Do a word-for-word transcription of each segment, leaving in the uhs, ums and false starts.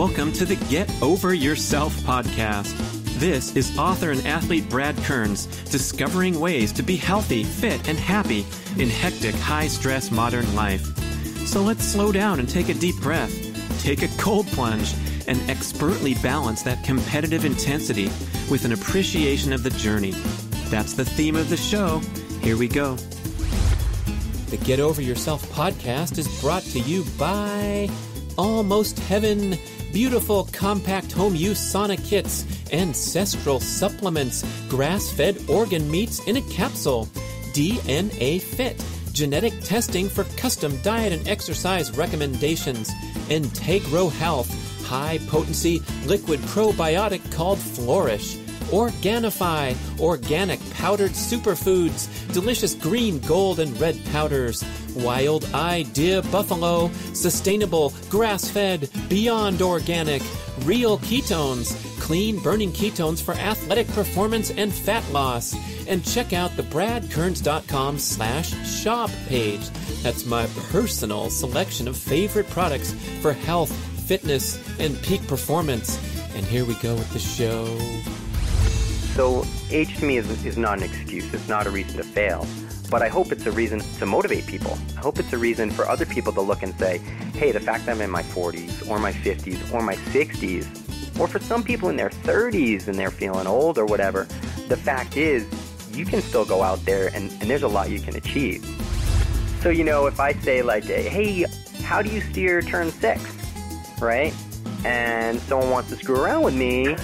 Welcome to the Get Over Yourself podcast. This is author and athlete Brad Kearns, discovering ways to be healthy, fit, and happy in hectic, high-stress modern life. So let's slow down and take a deep breath, take a cold plunge, and expertly balance that competitive intensity with an appreciation of the journey. That's the theme of the show. Here we go. The Get Over Yourself podcast is brought to you by Almost Heaven, beautiful compact home use sauna kits, ancestral supplements, grass-fed organ meats in a capsule, D N A Fit, genetic testing for custom diet and exercise recommendations, Integro Health, high-potency liquid probiotic called Flourish, Organifi, organic powdered superfoods, delicious green, gold, and red powders, Wild Idea Buffalo, sustainable, grass-fed, beyond organic, Real Ketones, clean burning ketones for athletic performance and fat loss. And check out the bradkearns.com slash shop page. That's my personal selection of favorite products for health, fitness, and peak performance. And here we go with the show. So age to me is, is not an excuse. It's not a reason to fail. But I hope it's a reason to motivate people. I hope it's a reason for other people to look and say, hey, the fact that I'm in my forties or my fifties or my sixties, or for some people in their thirties and they're feeling old or whatever, the fact is you can still go out there and, and there's a lot you can achieve. So, you know, if I say like, hey, how do you steer turn six, right? And someone wants to screw around with me,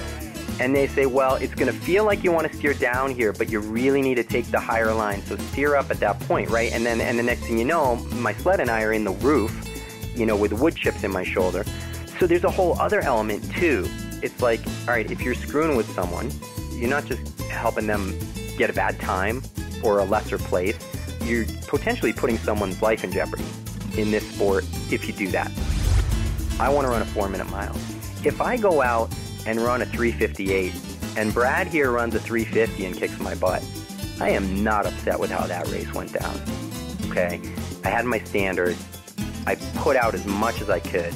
and they say, well, it's going to feel like you want to steer down here, but you really need to take the higher line. So steer up at that point, right? And then and the next thing you know, my sled and I are in the roof, you know, with wood chips in my shoulder. So there's a whole other element too. It's like, all right, if you're screwing with someone, you're not just helping them get a bad time or a lesser place. You're potentially putting someone's life in jeopardy in this sport if you do that. I want to run a four-minute mile. If I go out and run a three fifty-eight, and Brad here runs a three fifty and kicks my butt, I am not upset with how that race went down, okay? I had my standards. I put out as much as I could,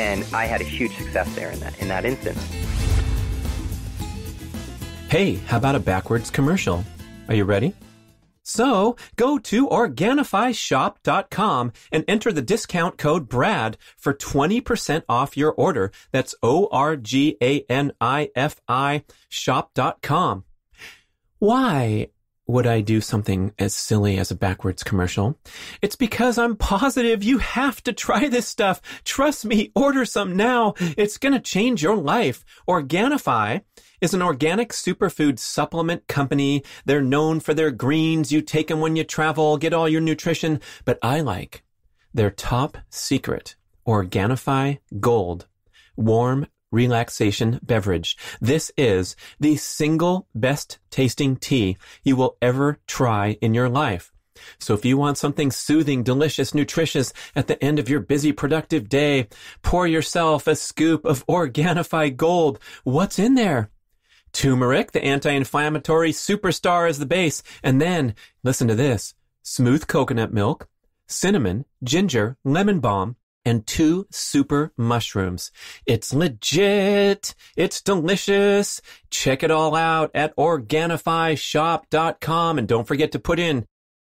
and I had a huge success there in that, in that instance. Hey, how about a backwards commercial? Are you ready? So, go to Organifi Shop dot com and enter the discount code BRAD for twenty percent off your order. That's O R G A N I F I shop dot com. Why would I do something as silly as a backwards commercial? It's because I'm positive you have to try this stuff. Trust me, order some now. It's going to change your life. Organifi is an organic superfood supplement company. They're known for their greens. You take them when you travel, get all your nutrition. But I like their top secret, Organifi Gold, warm relaxation beverage. This is the single best tasting tea you will ever try in your life. So if you want something soothing, delicious, nutritious at the end of your busy, productive day, pour yourself a scoop of Organifi Gold. What's in there? Turmeric, the anti-inflammatory superstar, as the base. And then, listen to this, smooth coconut milk, cinnamon, ginger, lemon balm, and two super mushrooms. It's legit. It's delicious. Check it all out at Organifi Shop dot com. And don't forget to put in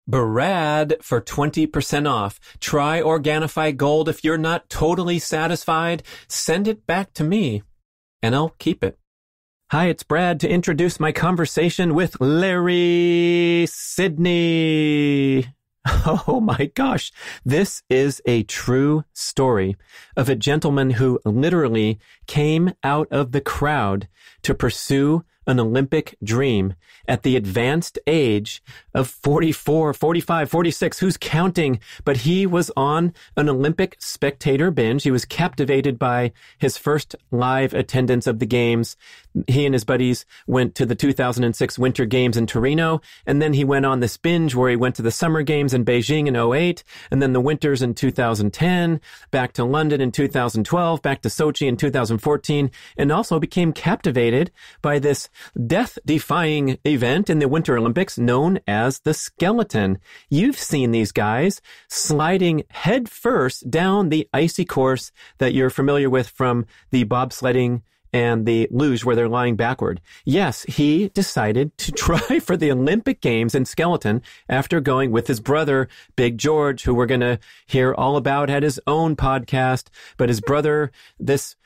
BRAD for twenty percent off. Try Organifi Gold. If you're not totally satisfied, send it back to me and I'll keep it. Hi, it's Brad to introduce my conversation with Larry Sidney. Oh my gosh, this is a true story of a gentleman who literally came out of the crowd to pursue an Olympic dream at the advanced age of forty-four, forty-five, forty-six, who's counting? But he was on an Olympic spectator binge. He was captivated by his first live attendance of the games. He and his buddies went to the two thousand six Winter Games in Torino, and then he went on this binge where he went to the Summer Games in Beijing in oh eight, and then the Winters in two thousand ten, back to London in two thousand twelve, back to Sochi in two thousand fourteen, and also became captivated by this death-defying event in the Winter Olympics known as the skeleton. You've seen these guys sliding headfirst down the icy course that you're familiar with from the bobsledding and the luge where they're lying backward. Yes, he decided to try for the Olympic Games in skeleton after going with his brother, Big George, who we're going to hear all about at his own podcast. But his brother, this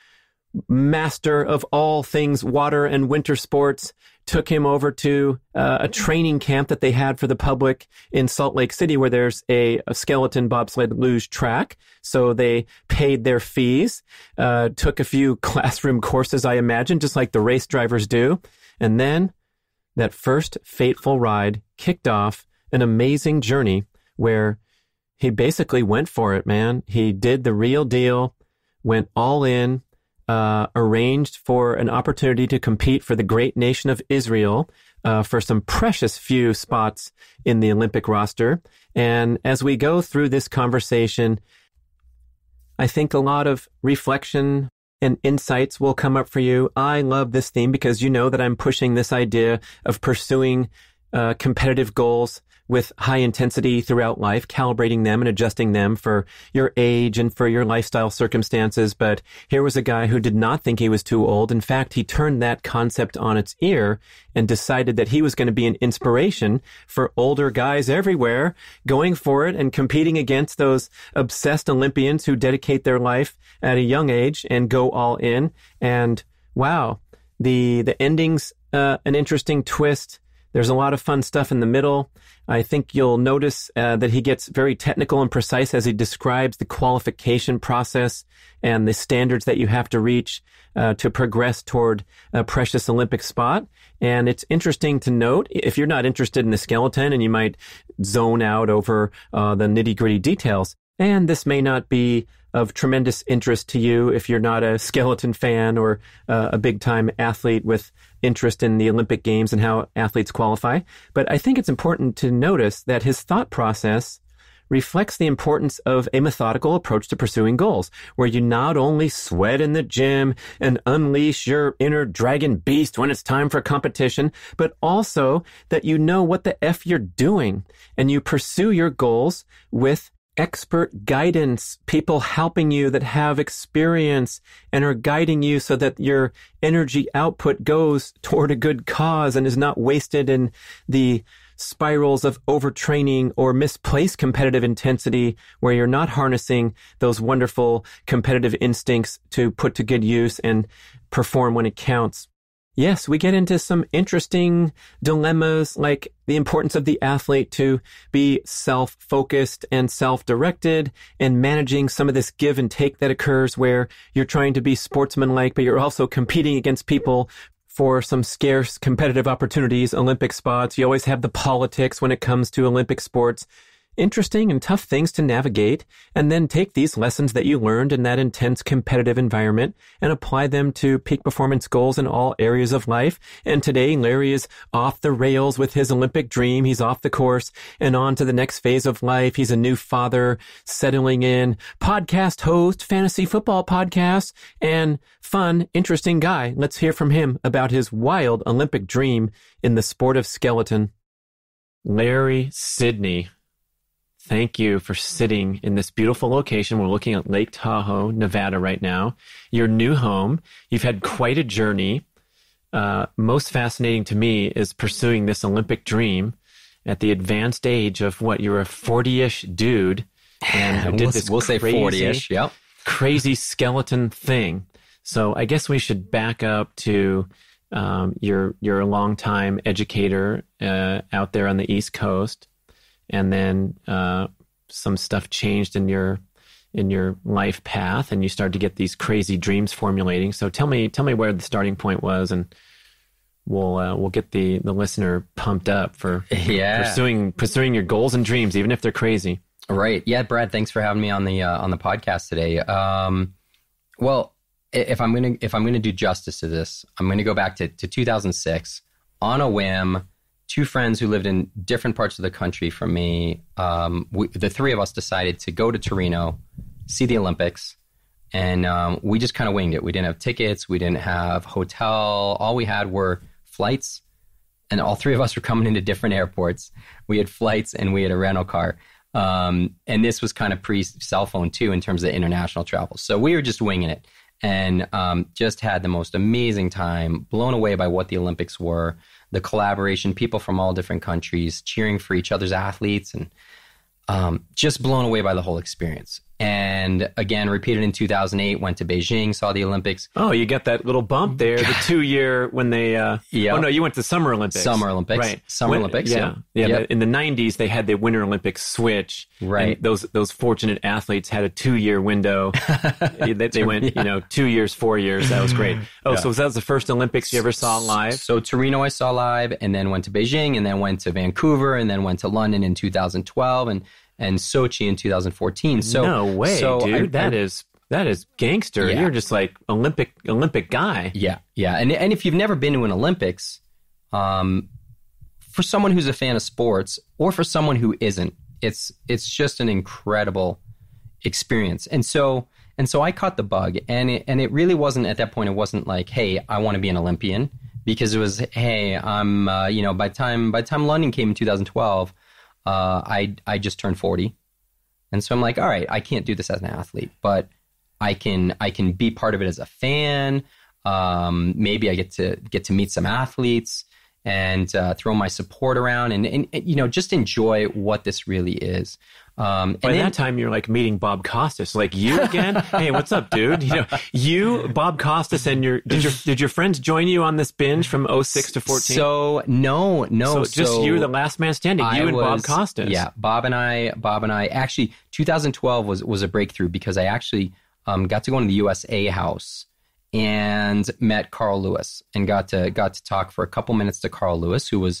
master of all things water and winter sports, took him over to uh, a training camp that they had for the public in Salt Lake City, where there's a, a skeleton bobsled luge track. So they paid their fees, uh, took a few classroom courses, I imagine, just like the race drivers do. And then that first fateful ride kicked off an amazing journey where he basically went for it, man. He did the real deal, went all in. Uh, arranged for an opportunity to compete for the great nation of Israel uh, for some precious few spots in the Olympic roster. And as we go through this conversation, I think a lot of reflection and insights will come up for you. I love this theme because you know that I'm pushing this idea of pursuing uh, competitive goals with high intensity throughout life, calibrating them and adjusting them for your age and for your lifestyle circumstances. But here was a guy who did not think he was too old. In fact, he turned that concept on its ear and decided that he was going to be an inspiration for older guys everywhere, going for it and competing against those obsessed Olympians who dedicate their life at a young age and go all in. And wow, the, the ending's uh, an interesting twist. There's a lot of fun stuff in the middle. I think you'll notice uh, that he gets very technical and precise as he describes the qualification process and the standards that you have to reach uh, to progress toward a precious Olympic spot. And it's interesting to note, if you're not interested in the skeleton and you might zone out over uh, the nitty-gritty details, and this may not be of tremendous interest to you if you're not a skeleton fan or uh, a big-time athlete with interest in the Olympic Games and how athletes qualify. But I think it's important to notice that his thought process reflects the importance of a methodical approach to pursuing goals, where you not only sweat in the gym and unleash your inner dragon beast when it's time for competition, but also that you know what the F you're doing and you pursue your goals with expert guidance, people helping you that have experience and are guiding you so that your energy output goes toward a good cause and is not wasted in the spirals of overtraining or misplaced competitive intensity, where you're not harnessing those wonderful competitive instincts to put to good use and perform when it counts. Yes, we get into some interesting dilemmas, like the importance of the athlete to be self-focused and self-directed and managing some of this give and take that occurs where you're trying to be sportsmanlike, but you're also competing against people for some scarce competitive opportunities, Olympic spots. You always have the politics when it comes to Olympic sports. Interesting and tough things to navigate, and then take these lessons that you learned in that intense competitive environment and apply them to peak performance goals in all areas of life. And today, Larry is off the rails with his Olympic dream. He's off the course and on to the next phase of life. He's a new father, settling in, podcast host, fantasy football podcast, and fun, interesting guy. Let's hear from him about his wild Olympic dream in the sport of skeleton. Larry Sidney. Thank you for sitting in this beautiful location. We're looking at Lake Tahoe, Nevada right now. Your new home. You've had quite a journey. Uh, most fascinating to me is pursuing this Olympic dream at the advanced age of what? You're a forty-ish dude. And who did we'll, this we'll crazy, say forty-ish, yep. Crazy skeleton thing. So I guess we should back up to um, you're, you're a longtime educator uh, out there on the East Coast. And then uh, some stuff changed in your in your life path, and you started to get these crazy dreams formulating. So tell me, tell me where the starting point was, and we'll uh, we'll get the, the listener pumped up for yeah. pursuing pursuing your goals and dreams, even if they're crazy. Right? Yeah, Brad. Thanks for having me on the uh, on the podcast today. Um, well, if I'm gonna if I'm gonna do justice to this, I'm gonna go back to, to two thousand six on a whim. Two friends who lived in different parts of the country from me, um, we, the three of us decided to go to Torino, see the Olympics, and um, we just kind of winged it. We didn't have tickets. We didn't have hotel. All we had were flights, and all three of us were coming into different airports. We had flights and we had a rental car. Um, and this was kind of pre-cell phone too in terms of international travel. So we were just winging it and um, just had the most amazing time, blown away by what the Olympics were, the collaboration, people from all different countries cheering for each other's athletes, and um, just blown away by the whole experience. And again, repeated in two thousand eight, went to Beijing, saw the Olympics. Oh, you got that little bump there, the two-year when they... Uh, yep. Oh, no, you went to Summer Olympics. Summer Olympics. Right. Summer when, Olympics, yeah. Yeah, yeah, yep. In the nineties, they had the Winter Olympics switch. Right. And those those fortunate athletes had a two-year window. they, they went, yeah. you know, two years, four years. That was great. Oh, yeah. So was that the first Olympics you ever saw live? So Torino I saw live, and then went to Beijing, and then went to Vancouver, and then went to London in two thousand twelve, and... and Sochi in two thousand fourteen. So, no way, so dude. I, that I, is that is gangster. Yeah. You're just like Olympic Olympic guy. Yeah, yeah. And and if you've never been to an Olympics, um, for someone who's a fan of sports or for someone who isn't, it's it's just an incredible experience. And so and so I caught the bug, and it, and it really wasn't at that point. It wasn't like, hey, I want to be an Olympian, because it was, hey, I'm uh, you know by time by time London came in two thousand twelve. Uh, I I just turned forty, and so I'm like, all right, I can't do this as an athlete, but I can I can be part of it as a fan. Um, maybe I get to get to meet some athletes and uh, throw my support around, and, and you know just enjoy what this really is. Um, By and then, that time, you're like meeting Bob Costas, like you again. Hey, what's up, dude? You know, you, Bob Costas, and your did your did your friends join you on this binge from oh six to fourteen? So no, no, so just so you were the last man standing. I you and was, Bob Costas, yeah. Bob and I, Bob and I. Actually, two thousand twelve was was a breakthrough, because I actually um, got to go into the U S A House and met Carl Lewis, and got to got to talk for a couple minutes to Carl Lewis, who was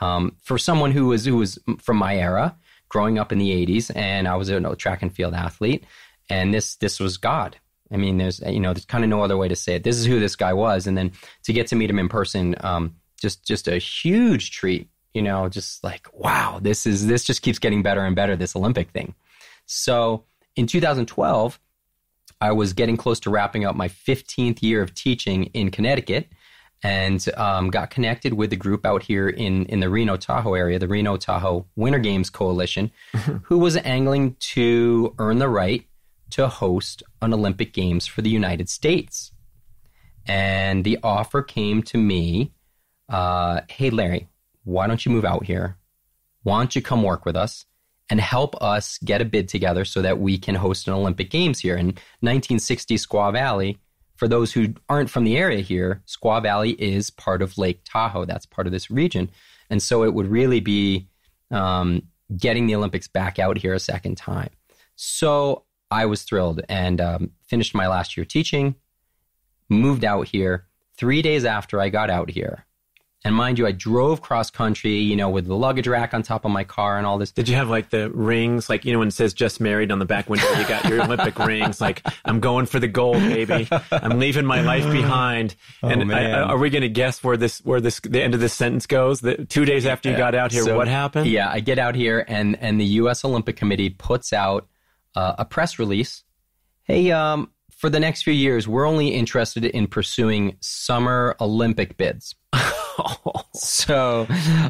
um, for someone who was who was from my era, growing up in the eighties, and I was a track and field athlete, and this this was God. I mean, there's you know, there's kind of no other way to say it. This is who this guy was, and then to get to meet him in person, um, just just a huge treat. You know, just like wow, this is this just keeps getting better and better. This Olympic thing. So in two thousand twelve, I was getting close to wrapping up my fifteenth year of teaching in Connecticut, and um, got connected with a group out here in, in the Reno-Tahoe area, the Reno-Tahoe Winter Games Coalition, who was angling to earn the right to host an Olympic Games for the United States. And the offer came to me, uh, hey, Larry, why don't you move out here? Why don't you come work with us and help us get a bid together so that we can host an Olympic Games here? In nineteen sixty Squaw Valley, for those who aren't from the area here, Squaw Valley is part of Lake Tahoe. That's part of this region. And so it would really be um, getting the Olympics back out here a second time. So I was thrilled, and um, finished my last year teaching, moved out here. Three days after I got out here, and mind you, I drove cross country, you know, with the luggage rack on top of my car and all this. Did you have like the rings, like, you know, when it says just married on the back window, you got your Olympic rings, like, I'm going for the gold, baby. I'm leaving my life behind. Oh, and I, I, are we going to guess where this, where this, the end of this sentence goes? The, two days after you yeah. got out here, so, what happened? Yeah, I get out here, and, and the U S Olympic Committee puts out uh, a press release. Hey, um, for the next few years, we're only interested in pursuing summer Olympic bids. So,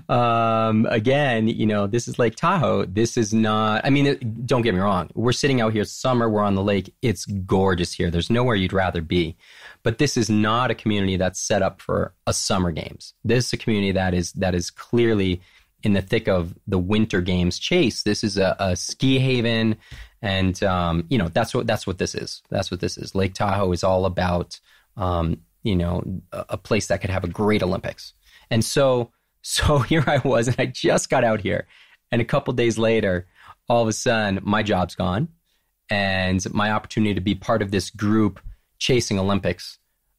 um, again, you know, this is Lake Tahoe. This is not, I mean, it, don't get me wrong. We're sitting out here summer. We're on the lake. It's gorgeous here. There's nowhere you'd rather be. But this is not a community that's set up for a summer games. This is a community that is, that is clearly in the thick of the winter games chase. This is a, a ski haven. And, um, you know, that's what, that's what this is. That's what this is. Lake Tahoe is all about, um, you know, a place that could have a great Olympics. And so, so here I was, and I just got out here, and a couple of days later, all of a sudden, my job's gone, and my opportunity to be part of this group chasing Olympics,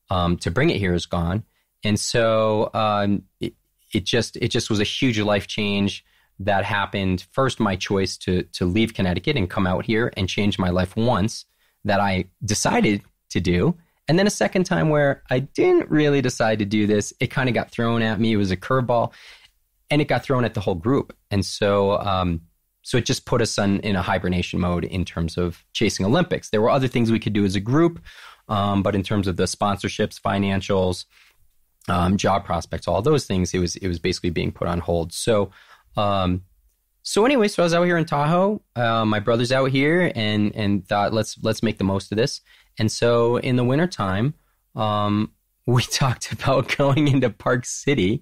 um, to bring it here, is gone. And so, um, it, it just, it just was a huge life change that happened. First, my choice to, to leave Connecticut and come out here and change my life once, that I decided to do. And then a second time where I didn't really decide to do this. It kind of got thrown at me. It was a curveball, and it got thrown at the whole group. And so um, so it just put us on, in a hibernation mode in terms of chasing Olympics. There were other things we could do as a group, um, but in terms of the sponsorships, financials, um, job prospects, all those things. It was it was basically being put on hold. So um, so anyway, so I was out here in Tahoe. Uh, my brother's out here, and and thought let's let's make the most of this. And so in the wintertime, um, we talked about going into Park City,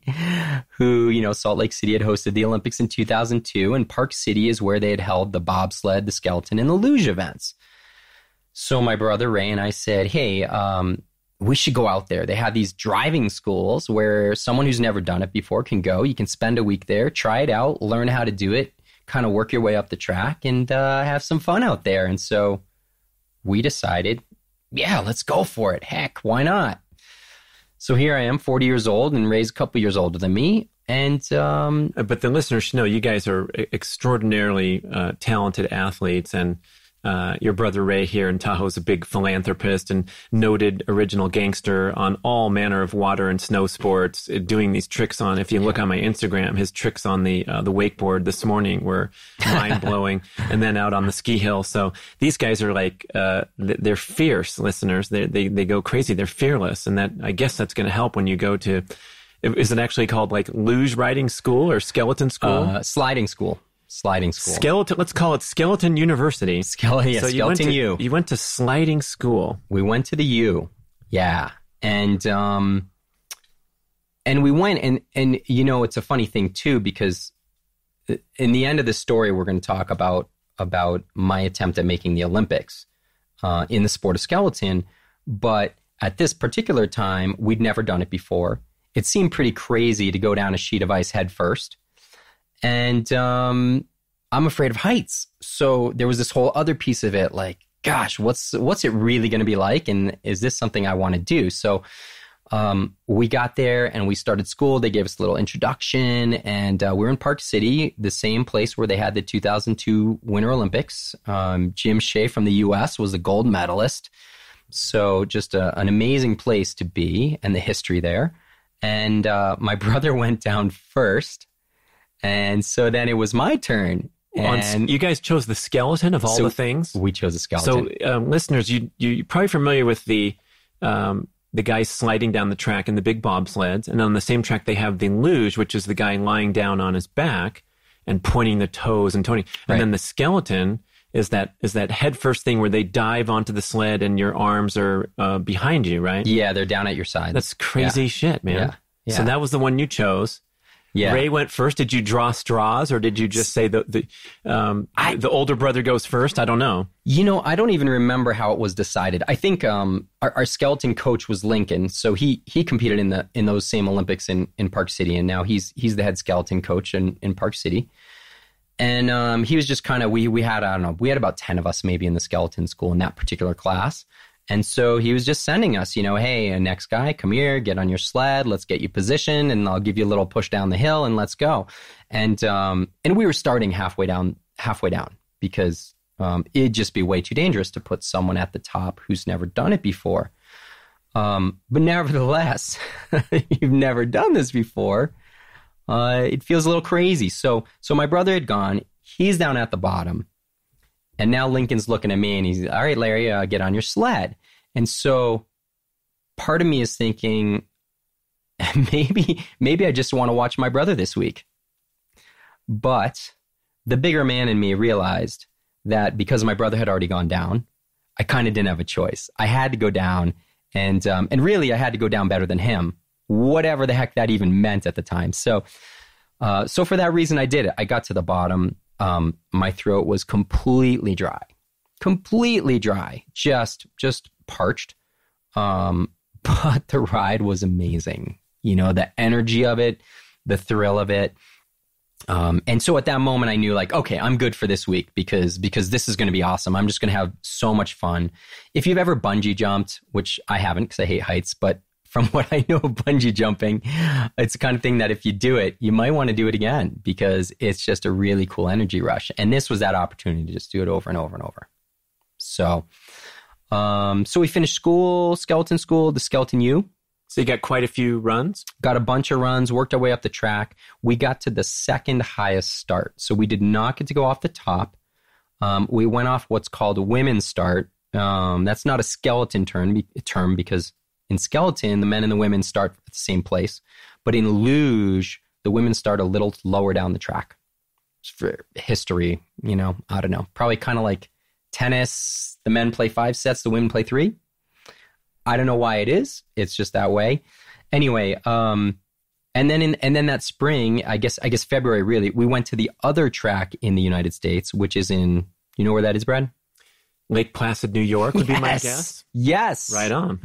who, you know, Salt Lake City had hosted the Olympics in two thousand two, and Park City is where they had held the bobsled, the skeleton, and the luge events. So my brother Ray and I said, hey, um, we should go out there. They have these driving schools where someone who's never done it before can go. You can spend a week there, try it out, learn how to do it, kind of work your way up the track, and uh, have some fun out there. And so we decided, yeah, let's go for it. Heck, why not? So here I am, forty years old, and Ray's a couple years older than me. And um, but the listeners should know you guys are extraordinarily uh, talented athletes, and uh, your brother Ray here in Tahoe is a big philanthropist and noted original gangster on all manner of water and snow sports, doing these tricks on. If you look on my Instagram, his tricks on the uh, the wakeboard this morning were mind blowing, and then out on the ski hill. So these guys are like uh, they're fierce listeners. They they they go crazy. They're fearless, and that I guess that's going to help when you go to. Is it actually called like luge riding school or skeleton school? Uh, sliding school. Sliding school. Skeleton. Let's call it Skeleton University. Skeleton. Yeah, so you Skeleton went to, U. You went to sliding school. We went to the U. Yeah, and um, and we went, and and you know, it's a funny thing too, because in the end of the story, we're going to talk about about my attempt at making the Olympics uh, in the sport of skeleton. But at this particular time, we'd never done it before. It seemed pretty crazy to go down a sheet of ice head first. And um, I'm afraid of heights. So there was this whole other piece of it, like, gosh, what's what's it really going to be like? And is this something I want to do? So um, we got there and we started school. They gave us a little introduction. And uh, we were in Park City, the same place where they had the two thousand two Winter Olympics. Um, Jim Shea from the U S was the gold medalist. So just a, an amazing place to be, and the history there. And uh, my brother went down first. And so then it was my turn. And on, you guys chose the skeleton of all so the things? We chose the skeleton. So um, listeners, you, you, you're probably familiar with the um, the guy sliding down the track in the big bobsleds. And on the same track, they have the luge, which is the guy lying down on his back and pointing the toes and toning. And right. Then the skeleton is that is that head first thing where they dive onto the sled and your arms are uh, behind you, right? Yeah, they're down at your side. That's crazy yeah. shit, man. Yeah. Yeah. So that was the one you chose. Yeah. Ray went first. Did you draw straws, or did you just say the the, um, I, the older brother goes first? I don't know. You know, I don't even remember how it was decided. I think um, our, our skeleton coach was Lincoln, so he he competed in the in those same Olympics in, in Park City, and now he's he's the head skeleton coach in, in Park City. And um, he was just kind of we we had I don't know we had about ten of us maybe in the skeleton school in that particular class. And so he was just sending us, you know, hey, next guy, come here, get on your sled, let's get you positioned, and I'll give you a little push down the hill, and let's go. And um, and we were starting halfway down, halfway down, because um, it'd just be way too dangerous to put someone at the top who's never done it before. Um, but nevertheless, you've never done this before. Uh, it feels a little crazy. So, so my brother had gone. He's down at the bottom. And now Lincoln's looking at me and he's, all right, Larry, uh, get on your sled. And so part of me is thinking, maybe, maybe I just want to watch my brother this week. But the bigger man in me realized that because my brother had already gone down, I kind of didn't have a choice. I had to go down, and, um, and really I had to go down better than him, whatever the heck that even meant at the time. So, uh, so for that reason, I did it. I got to the bottom. Um, my throat was completely dry, completely dry, just, just parched. Um, but the ride was amazing. You know, the energy of it, the thrill of it. Um, and so at that moment I knew, like, okay, I'm good for this week, because, because this is going to be awesome. I'm just going to have so much fun. If you've ever bungee jumped, which I haven't, cause I hate heights, but from what I know of bungee jumping, it's the kind of thing that if you do it, you might want to do it again, because it's just a really cool energy rush. And this was that opportunity to just do it over and over and over. So, um, so we finished school, skeleton school, the Skeleton U. So you got quite a few runs? Got a bunch of runs, worked our way up the track. We got to the second highest start. So we did not get to go off the top. Um, we went off what's called a women's start. Um, that's not a skeleton term, term because In skeleton, the men and the women start at the same place. But in luge, the women start a little lower down the track. For history, you know, I don't know. Probably kind of like tennis, the men play five sets, the women play three. I don't know why it is. It's just that way. Anyway, um, and then in, and then that spring, I guess I guess February really, we went to the other track in the United States, which is in, you know where that is, Brad? Lake Placid, New York would yes. be my guess. Yes. Right on.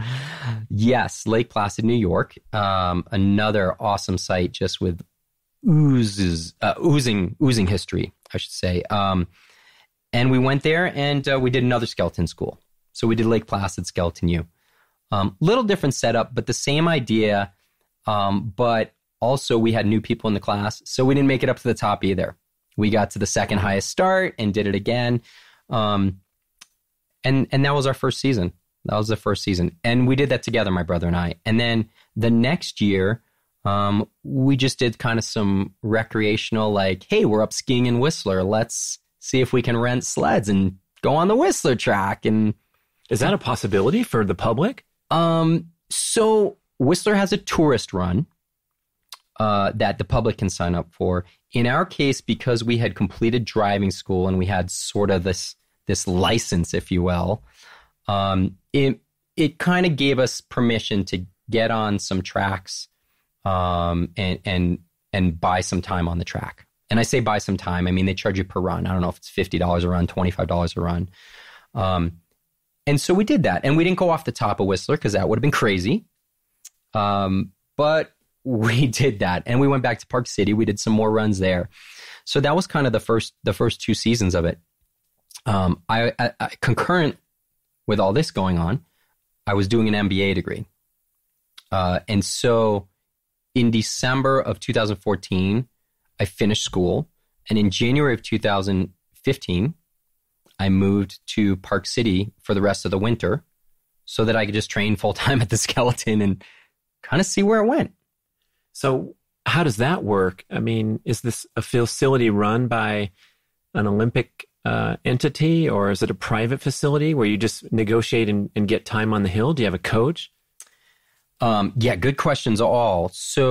Yes, Lake Placid, New York. Um, another awesome site just with oozes, uh, oozing, oozing history, I should say. Um, and we went there and uh, we did another skeleton school. So we did Lake Placid Skeleton U. Um, little different setup, but the same idea. Um, but also we had new people in the class. So we didn't make it up to the top either. We got to the second highest start and did it again. Um, And and that was our first season. That was the first season. And we did that together, my brother and I. And then the next year, um, we just did kind of some recreational, like, hey, we're up skiing in Whistler. Let's see if we can rent sleds and go on the Whistler track. And is that a possibility for the public? Um, so Whistler has a tourist run uh, that the public can sign up for. In our case, because we had completed driving school and we had sort of this... this license, if you will, um, it it kind of gave us permission to get on some tracks um, and and and buy some time on the track. And I say buy some time, I mean, they charge you per run. I don't know if it's fifty dollars a run, twenty-five dollars a run. Um, and so we did that. And we didn't go off the top of Whistler because that would have been crazy. Um, but we did that. And we went back to Park City. We did some more runs there. So that was kind of the first the first two seasons of it. Um, I, I, I concurrent with all this going on, I was doing an M B A degree. Uh, and so in December of two thousand fourteen, I finished school. And in January of two thousand fifteen, I moved to Park City for the rest of the winter so that I could just train full time at the skeleton and kind of see where it went. So how does that work? I mean, is this a facility run by an Olympic Uh, entity, or is it a private facility where you just negotiate and, and get time on the hill? Do you have a coach? Um, yeah, good questions all. So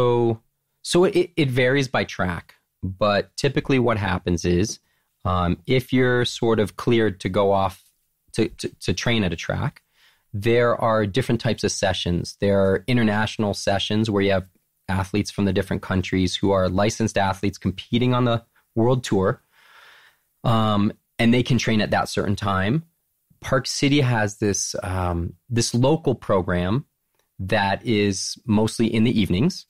so it, it varies by track, but typically what happens is um, if you're sort of cleared to go off to, to, to train at a track, there are different types of sessions. There are international sessions where you have athletes from the different countries who are licensed athletes competing on the world tour. Um, and they can train at that certain time. Park City has this, um, this local program that is mostly in the evenings,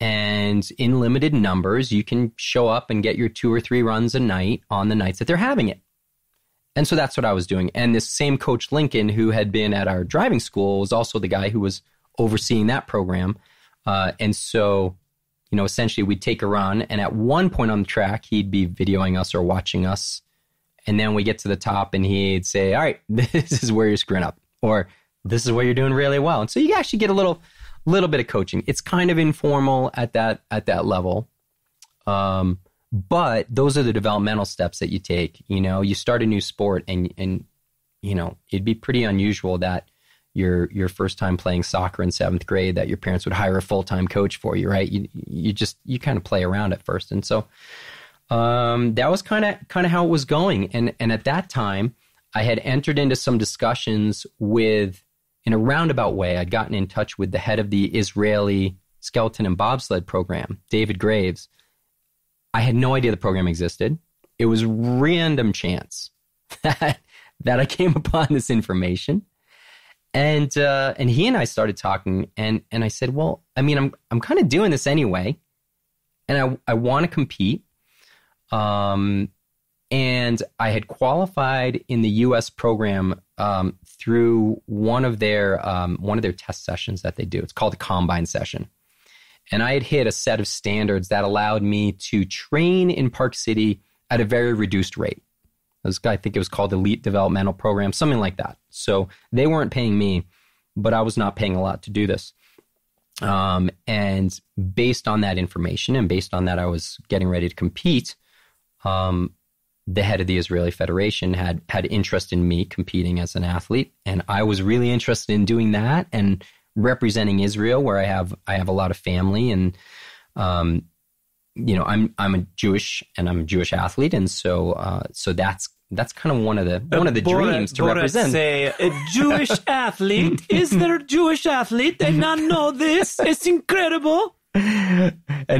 and in limited numbers, you can show up and get your two or three runs a night on the nights that they're having it. And so that's what I was doing. And this same coach, Lincoln, who had been at our driving school, was also the guy who was overseeing that program. Uh, and so you know, essentially we'd take a run, and at one point on the track, he'd be videoing us or watching us. And then we get to the top and he'd say, all right, this is where you're screwing up, or this is where you're doing really well. And so you actually get a little, little bit of coaching. It's kind of informal at that, at that level. Um, but those are the developmental steps that you take. You know, you start a new sport and, and, you know, it'd be pretty unusual that your your first time playing soccer in seventh grade that your parents would hire a full-time coach for you, right? You you just, you kind of play around at first. And so um, that was kind of kind of how it was going. And and at that time, I had entered into some discussions with, in a roundabout way, I'd gotten in touch with the head of the Israeli Skeleton and Bobsled program, David Graves. I had no idea the program existed. It was random chance that, that I came upon this information. And uh, and he and I started talking, and and I said, well, I mean, I'm I'm kind of doing this anyway, and I I want to compete. Um, and I had qualified in the U S program um, through one of their um, one of their test sessions that they do. It's called the Combine session, and I had hit a set of standards that allowed me to train in Park City at a very reduced rate. I think it was called Elite Developmental Program, something like that. So they weren't paying me, but I was not paying a lot to do this. Um, and based on that information and based on that, I was getting ready to compete. Um, the head of the Israeli Federation had had interest in me competing as an athlete, and I was really interested in doing that and representing Israel, where I have I have a lot of family, and um, you know, I'm I'm a Jewish and I'm a Jewish athlete, and so uh, so that's that's kind of one of the one of the Bora, dreams to Bora represent. Say, a Jewish athlete. Is there a Jewish athlete? They not know this. It's incredible. And,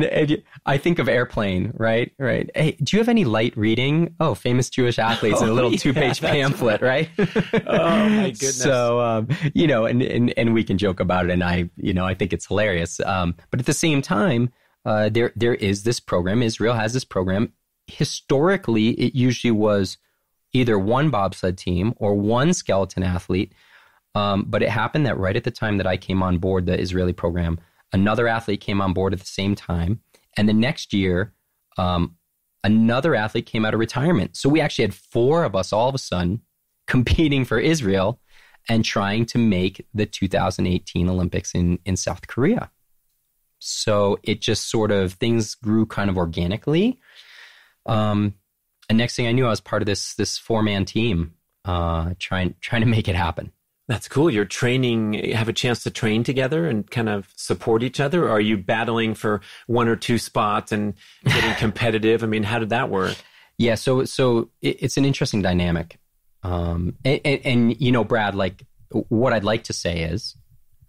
and I think of airplane, right? Right. Hey, do you have any light reading? Oh, famous Jewish athletes, oh, in a little yeah, two-page pamphlet, right? right? Oh my goodness. So, um, you know, and, and, and we can joke about it. And I, you know, I think it's hilarious. Um, but at the same time, uh, there, there is this program. Israel has this program. Historically, it usually was either one bobsled team or one skeleton athlete. Um, but it happened that right at the time that I came on board the Israeli program, another athlete came on board at the same time. And the next year, um, another athlete came out of retirement. So we actually had four of us all of a sudden competing for Israel and trying to make the two thousand eighteen Olympics in, in South Korea. So it just sort of, things grew kind of organically. Um, and next thing I knew, I was part of this this four-man team uh, trying trying to make it happen. That's cool. You're training, you have a chance to train together and kind of support each other? Or are you battling for one or two spots and getting competitive? I mean, how did that work? Yeah, so so it, it's an interesting dynamic. Um, and, and, and, you know, Brad, like what I'd like to say is,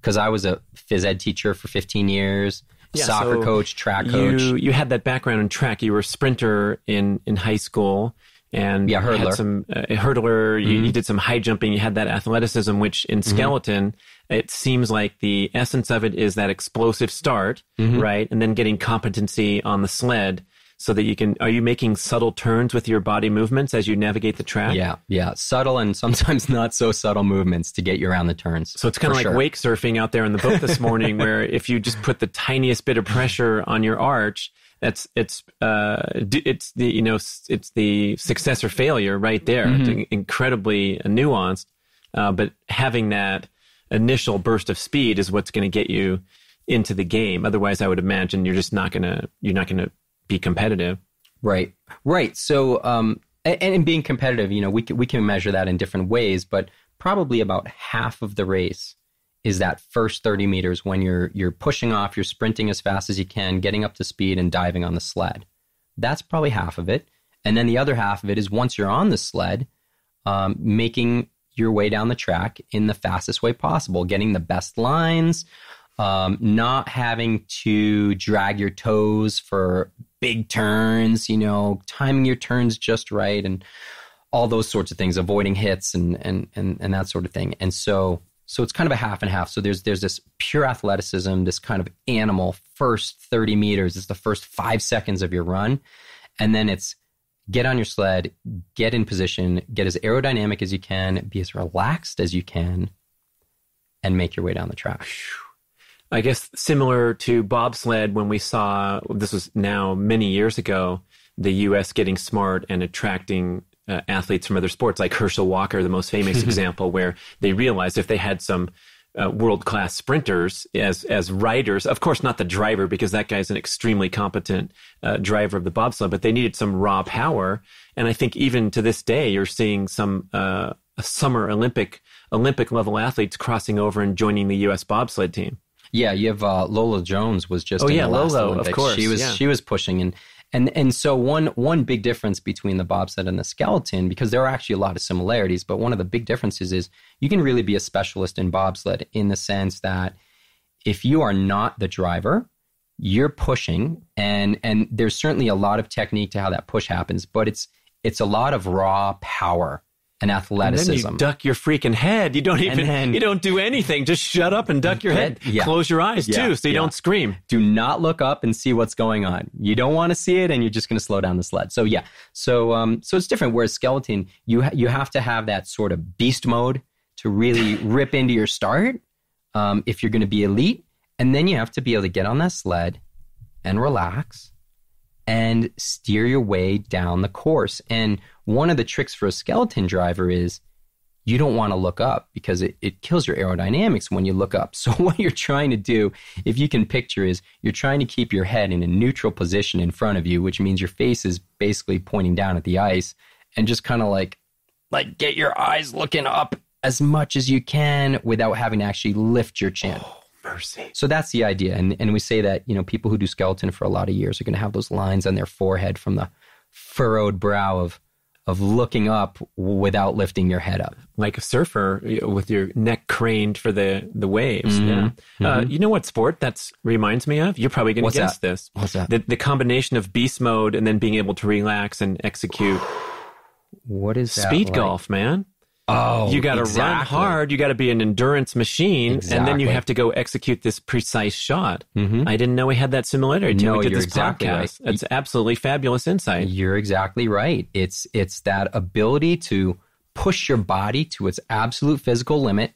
because I was a phys ed teacher for fifteen years, yeah, soccer so coach, track coach. You, you had that background in track. You were a sprinter in, in high school. And yeah, hurdler. Had some uh, hurdler. You, mm-hmm. you did some high jumping. You had that athleticism, which in skeleton, mm-hmm. it seems like the essence of it is that explosive start, mm-hmm. right? And then getting competency on the sled so that you can, are you making subtle turns with your body movements as you navigate the track? Yeah, yeah. Subtle and sometimes not so subtle movements to get you around the turns. So it's kind of like sure. wake surfing out there on the boat this morning, where if you just put the tiniest bit of pressure on your arch, That's it's uh it's the you know it's the success or failure right there. Mm-hmm. It's incredibly nuanced, uh, but having that initial burst of speed is what's going to get you into the game. Otherwise, I would imagine you're just not gonna you're not gonna be competitive. Right, right. So um, and, and being competitive, you know, we can, we can measure that in different ways, but probably about half of the race is that first thirty meters when you're you're pushing off, you're sprinting as fast as you can, getting up to speed and diving on the sled. That's probably half of it. And then the other half of it is once you're on the sled, um, making your way down the track in the fastest way possible, getting the best lines, um, not having to drag your toes for big turns, you know, timing your turns just right and all those sorts of things, avoiding hits and and and, and that sort of thing. And so... So it's kind of a half and half. So there's there's this pure athleticism, this kind of animal first thirty meters. It's the first five seconds of your run. And then it's get on your sled, get in position, get as aerodynamic as you can, be as relaxed as you can, and make your way down the track. I guess similar to bobsled, when we saw, this was now many years ago, the U S getting smart and attracting Uh, athletes from other sports, like Herschel Walker, the most famous example, where they realized if they had some uh, world-class sprinters as as riders, of course not the driver, because that guy's an extremely competent uh, driver of the bobsled, but they needed some raw power. And I think even to this day, you're seeing some uh, summer Olympic Olympic level athletes crossing over and joining the U S bobsled team. Yeah, you have uh, Lola Jones was just oh in yeah the last Lola Olympics. Of course she was yeah. she was pushing and. And and so one one big difference between the bobsled and the skeleton, because there are actually a lot of similarities, but one of the big differences is you can really be a specialist in bobsled in the sense that if you are not the driver, you're pushing, and and there's certainly a lot of technique to how that push happens, but it's it's a lot of raw power and athleticism. And then you duck your freaking head. You don't even, then, you don't do anything. Just shut up and duck your head. Yeah. Close your eyes yeah. too, so you yeah. don't scream. Do not look up and see what's going on. You don't want to see it, and you're just going to slow down the sled. So yeah, so um, so it's different. Whereas skeleton, you ha- you have to have that sort of beast mode to really rip into your start um, if you're going to be elite, and then you have to be able to get on that sled and relax and steer your way down the course. And one of the tricks for a skeleton driver is you don't want to look up, because it, it kills your aerodynamics when you look up. So what you're trying to do, if you can picture, is you're trying to keep your head in a neutral position in front of you, which means your face is basically pointing down at the ice, and just kind of like, like get your eyes looking up as much as you can without having to actually lift your chin. Oh, mercy. So that's the idea. And and we say that, you know, people who do skeleton for a lot of years are going to have those lines on their forehead from the furrowed brow of of looking up without lifting your head up. Like a surfer with your neck craned for the, the waves. Mm-hmm. Yeah. Mm-hmm. Uh, you know what sport that reminds me of? You're probably going to guess that? this. What's that? The, the combination of beast mode and then being able to relax and execute. What is that? Speed like? golf, man. Oh, you got to exactly. run hard. You got to be an endurance machine, exactly. and then you have to go execute this precise shot. Mm-hmm. I didn't know we had that similarity until no, we did this exactly podcast. Right. It's absolutely fabulous insight. You're exactly right. It's it's that ability to push your body to its absolute physical limit,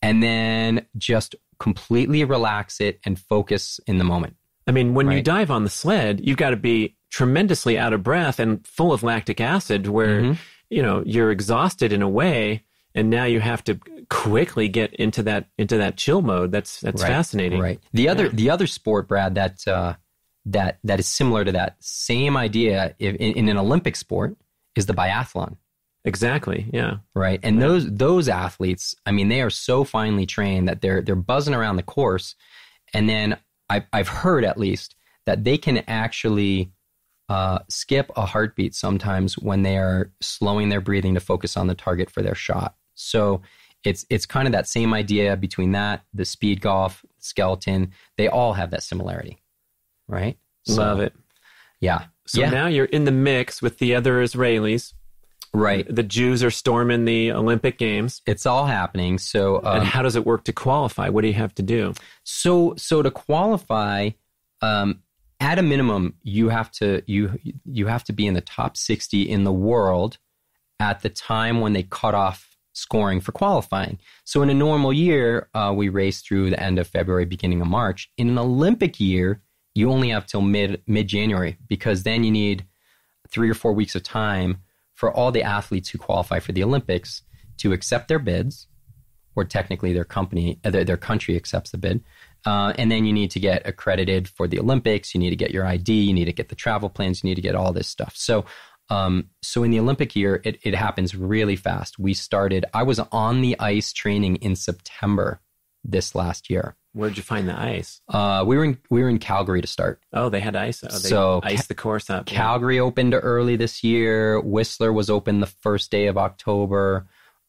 and then just completely relax it and focus in the moment. I mean, when right? you dive on the sled, you've got to be tremendously out of breath and full of lactic acid, where. Mm-hmm. You know, you're exhausted in a way, and now you have to quickly get into that into that chill mode. That's that's right, fascinating. Right. The yeah. other the other sport, Brad, that uh, that that is similar to that same idea in, in an Olympic sport is the biathlon. Exactly. Yeah. Right. And right. those those athletes, I mean, they are so finely trained that they're they're buzzing around the course, and then I've I've heard at least that they can actually. Uh, skip a heartbeat sometimes when they are slowing their breathing to focus on the target for their shot. So it's it's kind of that same idea between that, the speed golf, skeleton. They all have that similarity, right? So, love it. Yeah. So yeah. now you're in the mix with the other Israelis. Right. The Jews are storming the Olympic Games. It's all happening. So um, and how does it work to qualify? What do you have to do? So so to qualify... Um, At a minimum, you have to you you have to be in the top sixty in the world at the time when they cut off scoring for qualifying. So in a normal year, uh, we race through the end of February, beginning of March. In an Olympic year, you only have till mid mid January, because then you need three or four weeks of time for all the athletes who qualify for the Olympics to accept their bids, or technically their company their, their country accepts the bid. Uh, and then you need to get accredited for the Olympics. You need to get your I D. You need to get the travel plans. You need to get all this stuff. So um, so in the Olympic year, it, it happens really fast. We started, I was on the ice training in September this last year. Where'd you find the ice? Uh, we were in we were in Calgary to start. Oh, they had ice. Oh, they so iced the course up. Calgary yeah. opened early this year. Whistler was open the first day of October.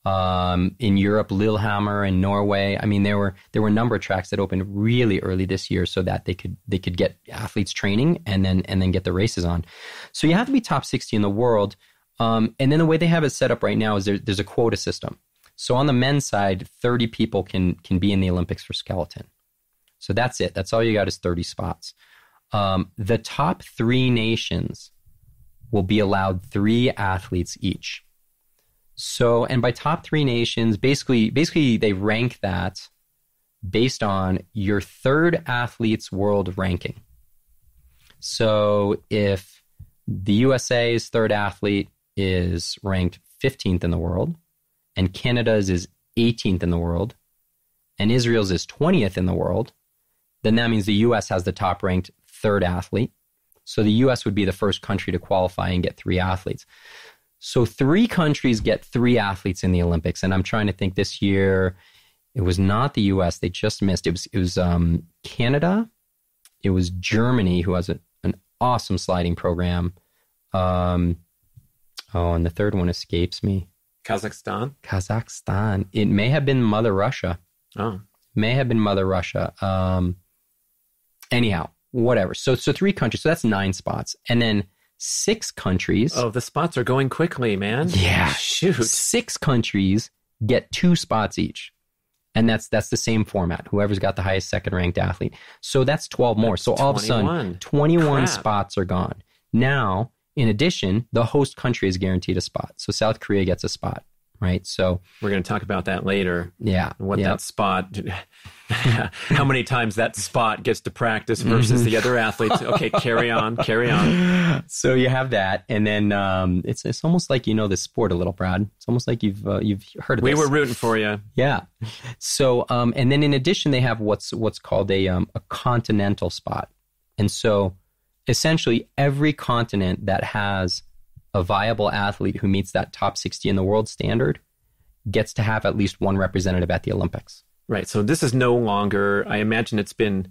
Um, in Europe, Lillehammer in Norway. I mean, there were there were a number of tracks that opened really early this year, so that they could they could get athletes training and then and then get the races on. So you have to be top sixty in the world. Um, and then the way they have it set up right now is there, there's a quota system. So on the men's side, thirty people can can be in the Olympics for skeleton. So that's it. That's all you got is thirty spots. Um, the top three nations will be allowed three athletes each. So, and by top three nations, basically, basically they rank that based on your third athlete's world ranking. So if the U S A's third athlete is ranked fifteenth in the world, and Canada's is eighteenth in the world, and Israel's is twentieth in the world, then that means the U S has the top ranked third athlete. So the U S would be the first country to qualify and get three athletes. So three countries get three athletes in the Olympics, and I'm trying to think. This year, it was not the U S; they just missed. It was it was um, Canada, it was Germany, who has a, an awesome sliding program. Um, oh, and the third one escapes me. Kazakhstan. Kazakhstan. It may have been Mother Russia. Oh, may have been Mother Russia. Um, anyhow, whatever. So so three countries. So that's nine spots, and then. Six countries. Oh, the spots are going quickly, man. Yeah. Shoot. Six countries get two spots each. And that's that's the same format. Whoever's got the highest second ranked athlete. So that's twelve more. That's so all twenty-one. Of a sudden, twenty-one Crap. Spots are gone. Now, in addition, the host country is guaranteed a spot. So South Korea gets a spot, right? So we're going to talk about that later. Yeah. What yeah. that spot... How many times that spot gets to practice versus mm-hmm. the other athletes. Okay, carry on, carry on. So you have that, and then um, it's it's almost like you know this sport a little, Brad. It's almost like you've uh, you've heard of it. We this. were rooting for you. Yeah. So um, and then in addition, they have what's what's called a um, a continental spot, and so essentially every continent that has a viable athlete who meets that top sixty in the world standard gets to have at least one representative at the Olympics. Right. So this is no longer, I imagine it's been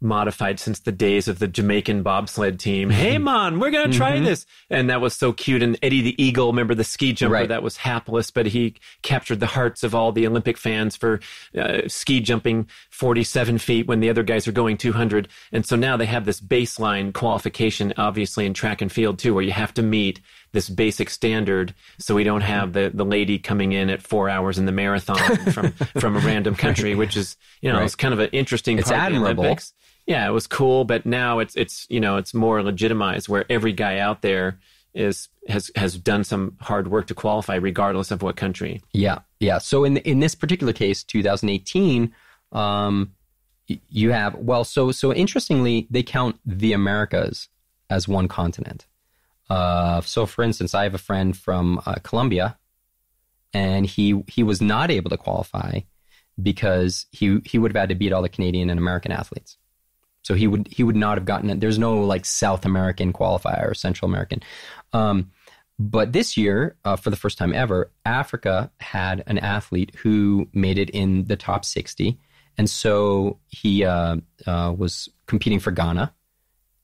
modified since the days of the Jamaican bobsled team. Hey, man, we're going to try mm-hmm. this. And that was so cute. And Eddie the Eagle, remember the ski jumper right. that was hapless, but he captured the hearts of all the Olympic fans for uh, ski jumping forty-seven feet when the other guys are going two hundred. And so now they have this baseline qualification, obviously, in track and field, too, where you have to meet this basic standard, so we don't have the, the lady coming in at four hours in the marathon from, from a random country, right. which is, you know, right. it's kind of an interesting it's part admirable. Of the Olympics. Yeah, it was cool, but now it's it's you know it's more legitimized, where every guy out there is has has done some hard work to qualify, regardless of what country. Yeah, yeah. So in in this particular case, two thousand eighteen, um, you have well, so so interestingly, they count the Americas as one continent. Uh, so for instance, I have a friend from uh, Colombia, and he he was not able to qualify because he he would have had to beat all the Canadian and American athletes. So he would he would not have gotten it. There's no like South American qualifier or Central American. Um, but this year, uh, for the first time ever, Africa had an athlete who made it in the top sixty. And so he uh, uh, was competing for Ghana.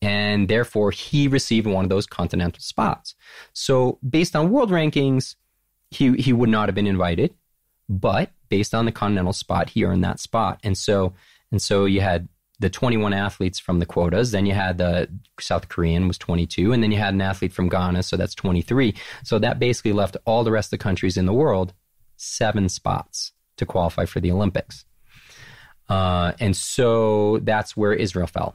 And therefore, he received one of those continental spots. So based on world rankings, he he would not have been invited. But based on the continental spot, he earned that spot. And so and so you had the twenty-one athletes from the quotas, then you had the South Korean was twenty-two, and then you had an athlete from Ghana, so that's twenty-three. So that basically left all the rest of the countries in the world seven spots to qualify for the Olympics. Uh, and so that's where Israel fell.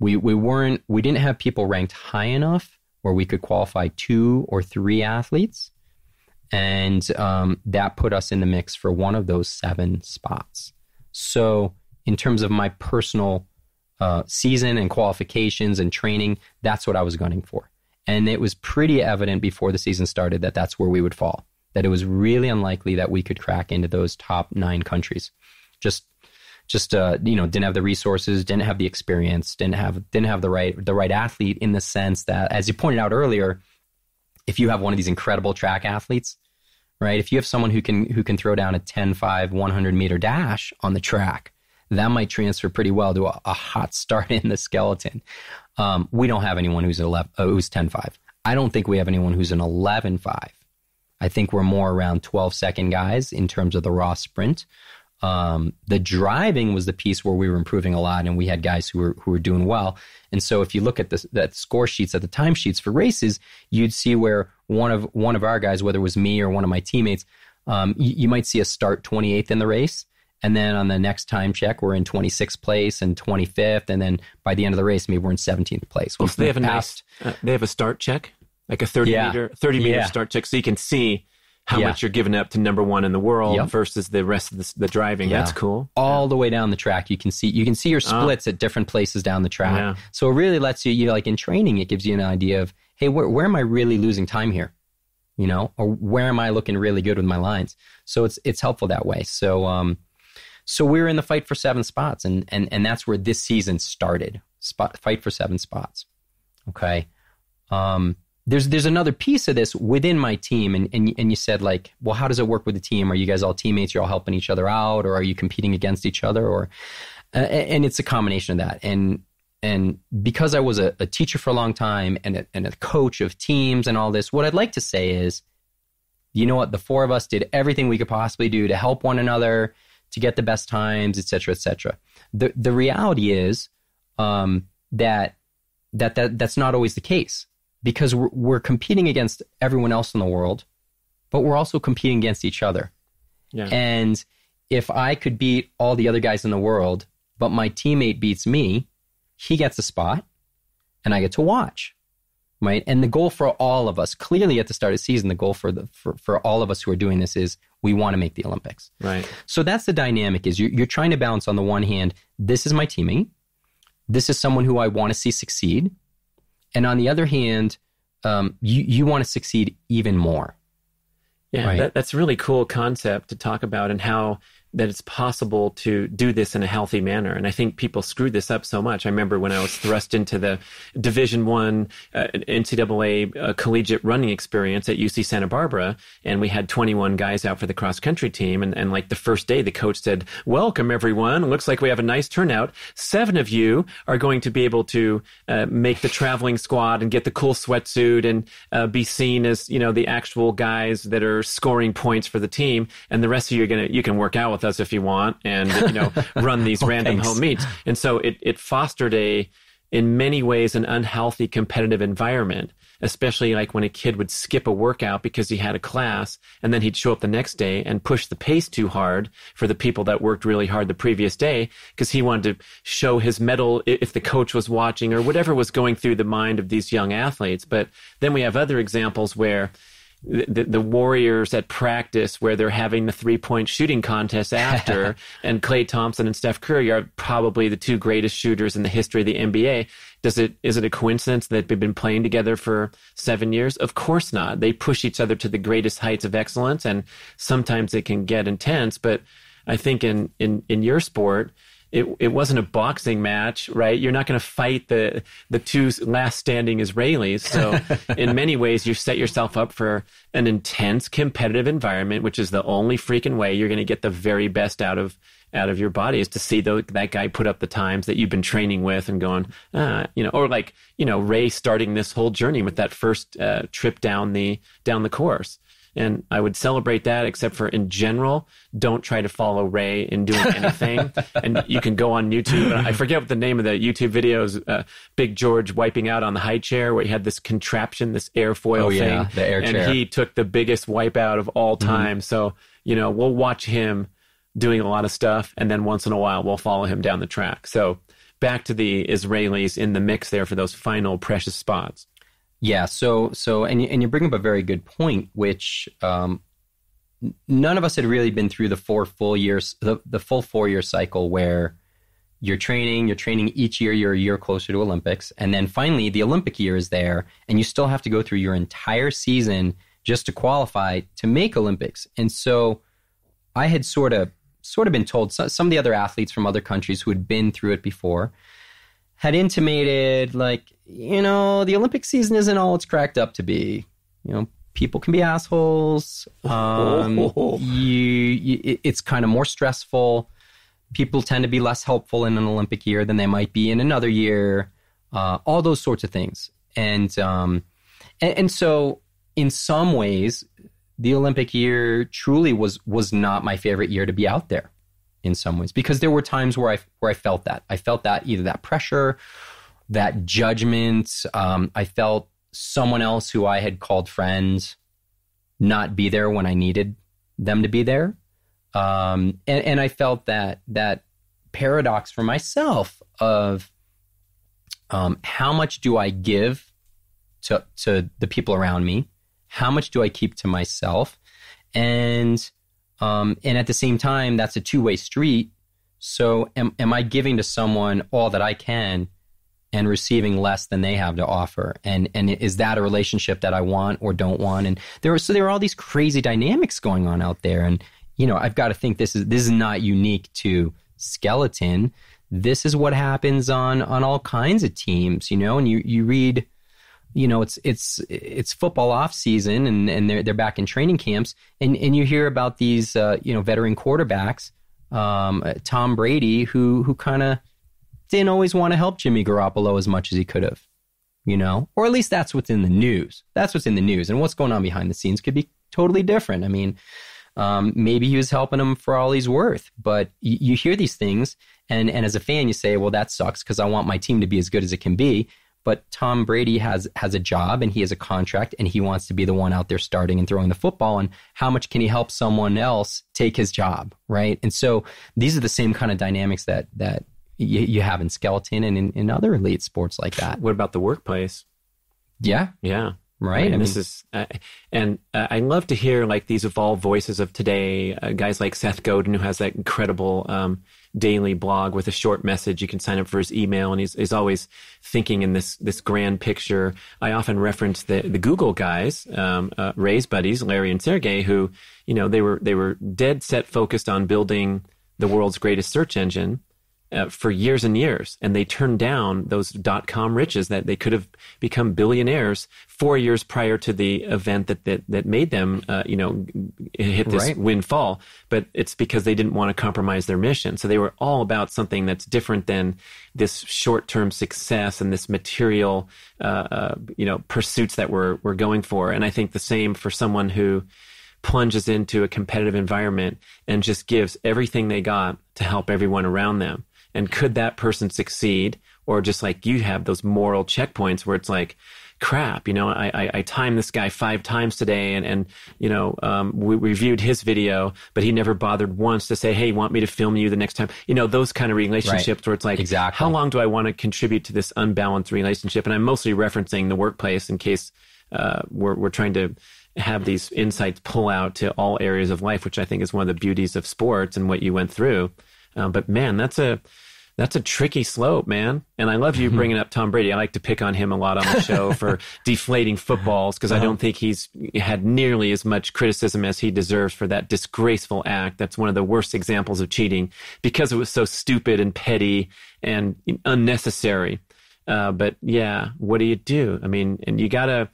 We we weren't, we didn't have people ranked high enough where we could qualify two or three athletes. And um, that put us in the mix for one of those seven spots. So in terms of my personal uh, season and qualifications and training, that's what I was gunning for. And it was pretty evident before the season started that that's where we would fall, that it was really unlikely that we could crack into those top nine countries. Just Just uh, you know, didn't have the resources, didn't have the experience, didn't have didn't have the right the right athlete, in the sense that, as you pointed out earlier, if you have one of these incredible track athletes, right? If you have someone who can who can throw down a ten, five, one hundred meter dash on the track, that might transfer pretty well to a, a hot start in the skeleton. Um, we don't have anyone who's eleven, uh, who's ten five. I don't think we have anyone who's an eleven five. I think we're more around twelve second guys in terms of the raw sprint. Um, the driving was the piece where we were improving a lot, and we had guys who were who were doing well. And so, if you look at the that score sheets, at the time sheets for races, you'd see where one of one of our guys, whether it was me or one of my teammates, um, you, you might see us start twenty-eighth in the race, and then on the next time check, we're in twenty-sixth place and twenty-fifth, and then by the end of the race, maybe we're in seventeenth place. Well, so they have a nice, uh, they have a start check, like a thirty yeah. meter thirty meter yeah. start check, so you can see how yeah. much you're giving up to number one in the world yep. versus the rest of the, the driving. Yeah. That's cool. All yeah. the way down the track, you can see you can see your splits oh. at different places down the track. Yeah. So it really lets you, you know, like in training, it gives you an idea of, hey, where, where am I really losing time here? You know, or where am I looking really good with my lines? So it's it's helpful that way. So um, so we were in the fight for seven spots, and and and that's where this season started. Spot fight for seven spots. Okay. Um. There's there's another piece of this within my team, and, and and you said, like, well, how does it work with the team? Are you guys all teammates? You're all helping each other out, or are you competing against each other? Or uh, and it's a combination of that. And and because I was a, a teacher for a long time and a, and a coach of teams and all this, what I'd like to say is, you know what, the four of us did everything we could possibly do to help one another, to get the best times, et cetera, et cetera. The the reality is um, that that that that's not always the case. Because we're, we're competing against everyone else in the world, but we're also competing against each other. Yeah. And if I could beat all the other guys in the world, but my teammate beats me, he gets a spot and I get to watch, right? And the goal for all of us, clearly at the start of the season, the goal for the for, for all of us who are doing this is we want to make the Olympics. Right. So that's the dynamic, is you're, you're trying to balance, on the one hand, this is my teammate, this is someone who I want to see succeed, and on the other hand, um, you, you want to succeed even more. Yeah, right? that, that's a really cool concept to talk about, and how that it's possible to do this in a healthy manner. And I think people screw this up so much. I remember when I was thrust into the Division One uh, N C double A uh, collegiate running experience at U C Santa Barbara, and we had twenty-one guys out for the cross-country team. And, and like the first day, the coach said, welcome, everyone. Looks like we have a nice turnout. Seven of you are going to be able to uh, make the traveling squad and get the cool sweatsuit and uh, be seen as, you know, the actual guys that are scoring points for the team. And the rest of you are going to, you can work out with us if you want and, you know, run these well, random thanks. home meets. And so it, it fostered a, in many ways, an unhealthy competitive environment, especially like when a kid would skip a workout because he had a class and then he'd show up the next day and push the pace too hard for the people that worked really hard the previous day because he wanted to show his medal if the coach was watching or whatever was going through the mind of these young athletes. But then we have other examples where The, the warriors at practice where they're having the three-point shooting contest after, and Klay Thompson and Steph Curry are probably the two greatest shooters in the history of the N B A. Does it, is it a coincidence that they've been playing together for seven years? Of course not. They push each other to the greatest heights of excellence, and sometimes it can get intense. But I think in, in, in your sport, It it wasn't a boxing match, right? You're not going to fight the the two last standing Israelis. So in many ways, you set yourself up for an intense competitive environment, which is the only freaking way you're going to get the very best out of out of your body is to see the, that guy put up the times that you've been training with and going, ah, you know, or like, you know, Ray starting this whole journey with that first uh, trip down the down the course. And I would celebrate that, except for in general, don't try to follow Ray in doing anything. And you can go on YouTube. I forget what the name of the YouTube video is. Uh, Big George wiping out on the high chair where he had this contraption, this airfoil oh, thing. Yeah, the air and chair. He took the biggest wipeout of all time. Mm-hmm. So, you know, we'll watch him doing a lot of stuff. And then once in a while, we'll follow him down the track. So back to the Israelis in the mix there for those final precious spots. Yeah, so so, and and you bring up a very good point, which um, none of us had really been through the four full years, the, the full four year cycle where you're training, you're training each year, you're a year closer to Olympics, and then finally the Olympic year is there, and you still have to go through your entire season just to qualify to make Olympics. And so, I had sort of sort of been told so, some of the other athletes from other countries who had been through it before had intimated, like, you know, the Olympic season isn't all it's cracked up to be. You know, people can be assholes. Um, oh. you, you, it's kind of more stressful. People tend to be less helpful in an Olympic year than they might be in another year. Uh, all those sorts of things. And, um, and and so in some ways, the Olympic year truly was was not my favorite year to be out there. In some ways, because there were times where I where I felt that I felt that either that pressure, that judgment, um, I felt someone else who I had called friends not be there when I needed them to be there, um, and and I felt that that paradox for myself of um, how much do I give to to the people around me, how much do I keep to myself, and. Um, and at the same time, that's a two-way street. So am, am I giving to someone all that I can and receiving less than they have to offer? And and is that a relationship that I want or don't want? And there are, so there are all these crazy dynamics going on out there. And, you know, I've got to think this is this is not unique to skeleton. This is what happens on on all kinds of teams, you know, and you, you read... You know, it's it's it's football off season, and, and they're they're back in training camps, and, and you hear about these uh, you know veteran quarterbacks, um, Tom Brady, who who kind of didn't always want to help Jimmy Garoppolo as much as he could have, you know, or at least that's what's in the news. That's what's in the news, and what's going on behind the scenes could be totally different. I mean, um, maybe he was helping him for all he's worth, but you, you hear these things, and and as a fan, you say, well, that sucks because I want my team to be as good as it can be. But Tom Brady has has a job and he has a contract and he wants to be the one out there starting and throwing the football. And how much can he help someone else take his job, right? And so these are the same kind of dynamics that that you, you have in skeleton and in, in other elite sports like that. What about the workplace? Yeah, yeah, right. I mean, I mean, this is uh, and uh, I love to hear like these evolved voices of today, uh, guys like Seth Godin, who has that incredible um, daily blog with a short message. You can sign up for his email, and he's, he's always thinking in this this grand picture. I often reference the, the Google guys, um, uh, Ray's buddies, Larry and Sergey, who, you know, they were they were dead set focused on building the world's greatest search engine uh, for years and years, and they turned down those dot-com riches that they could have become billionaires four years prior to the event that that, that made them, uh, you know, hit this right. windfall. But it's because they didn't want to compromise their mission. So they were all about something that's different than this short-term success and this material, uh, uh, you know, pursuits that we're we're going for. And I think the same for someone who plunges into a competitive environment and just gives everything they got to help everyone around them. And could that person succeed? Or just like you have those moral checkpoints where it's like, crap, you know, I, I, I timed this guy five times today and, and you know, um, we reviewed his video, but he never bothered once to say, hey, want me to film you the next time? You know, those kind of relationships right. where it's like, exactly. how long do I want to contribute to this unbalanced relationship? And I'm mostly referencing the workplace in case uh, we're, we're trying to have these insights pull out to all areas of life, which I think is one of the beauties of sports and what you went through. Uh, but man, that's a that's a tricky slope, man. And I love you mm-hmm. bringing up Tom Brady. I like to pick on him a lot on the show for deflating footballs because uh-huh. I don't think he's had nearly as much criticism as he deserves for that disgraceful act. That's one of the worst examples of cheating because it was so stupid and petty and unnecessary. Uh, but yeah, what do you do? I mean, and you gotta,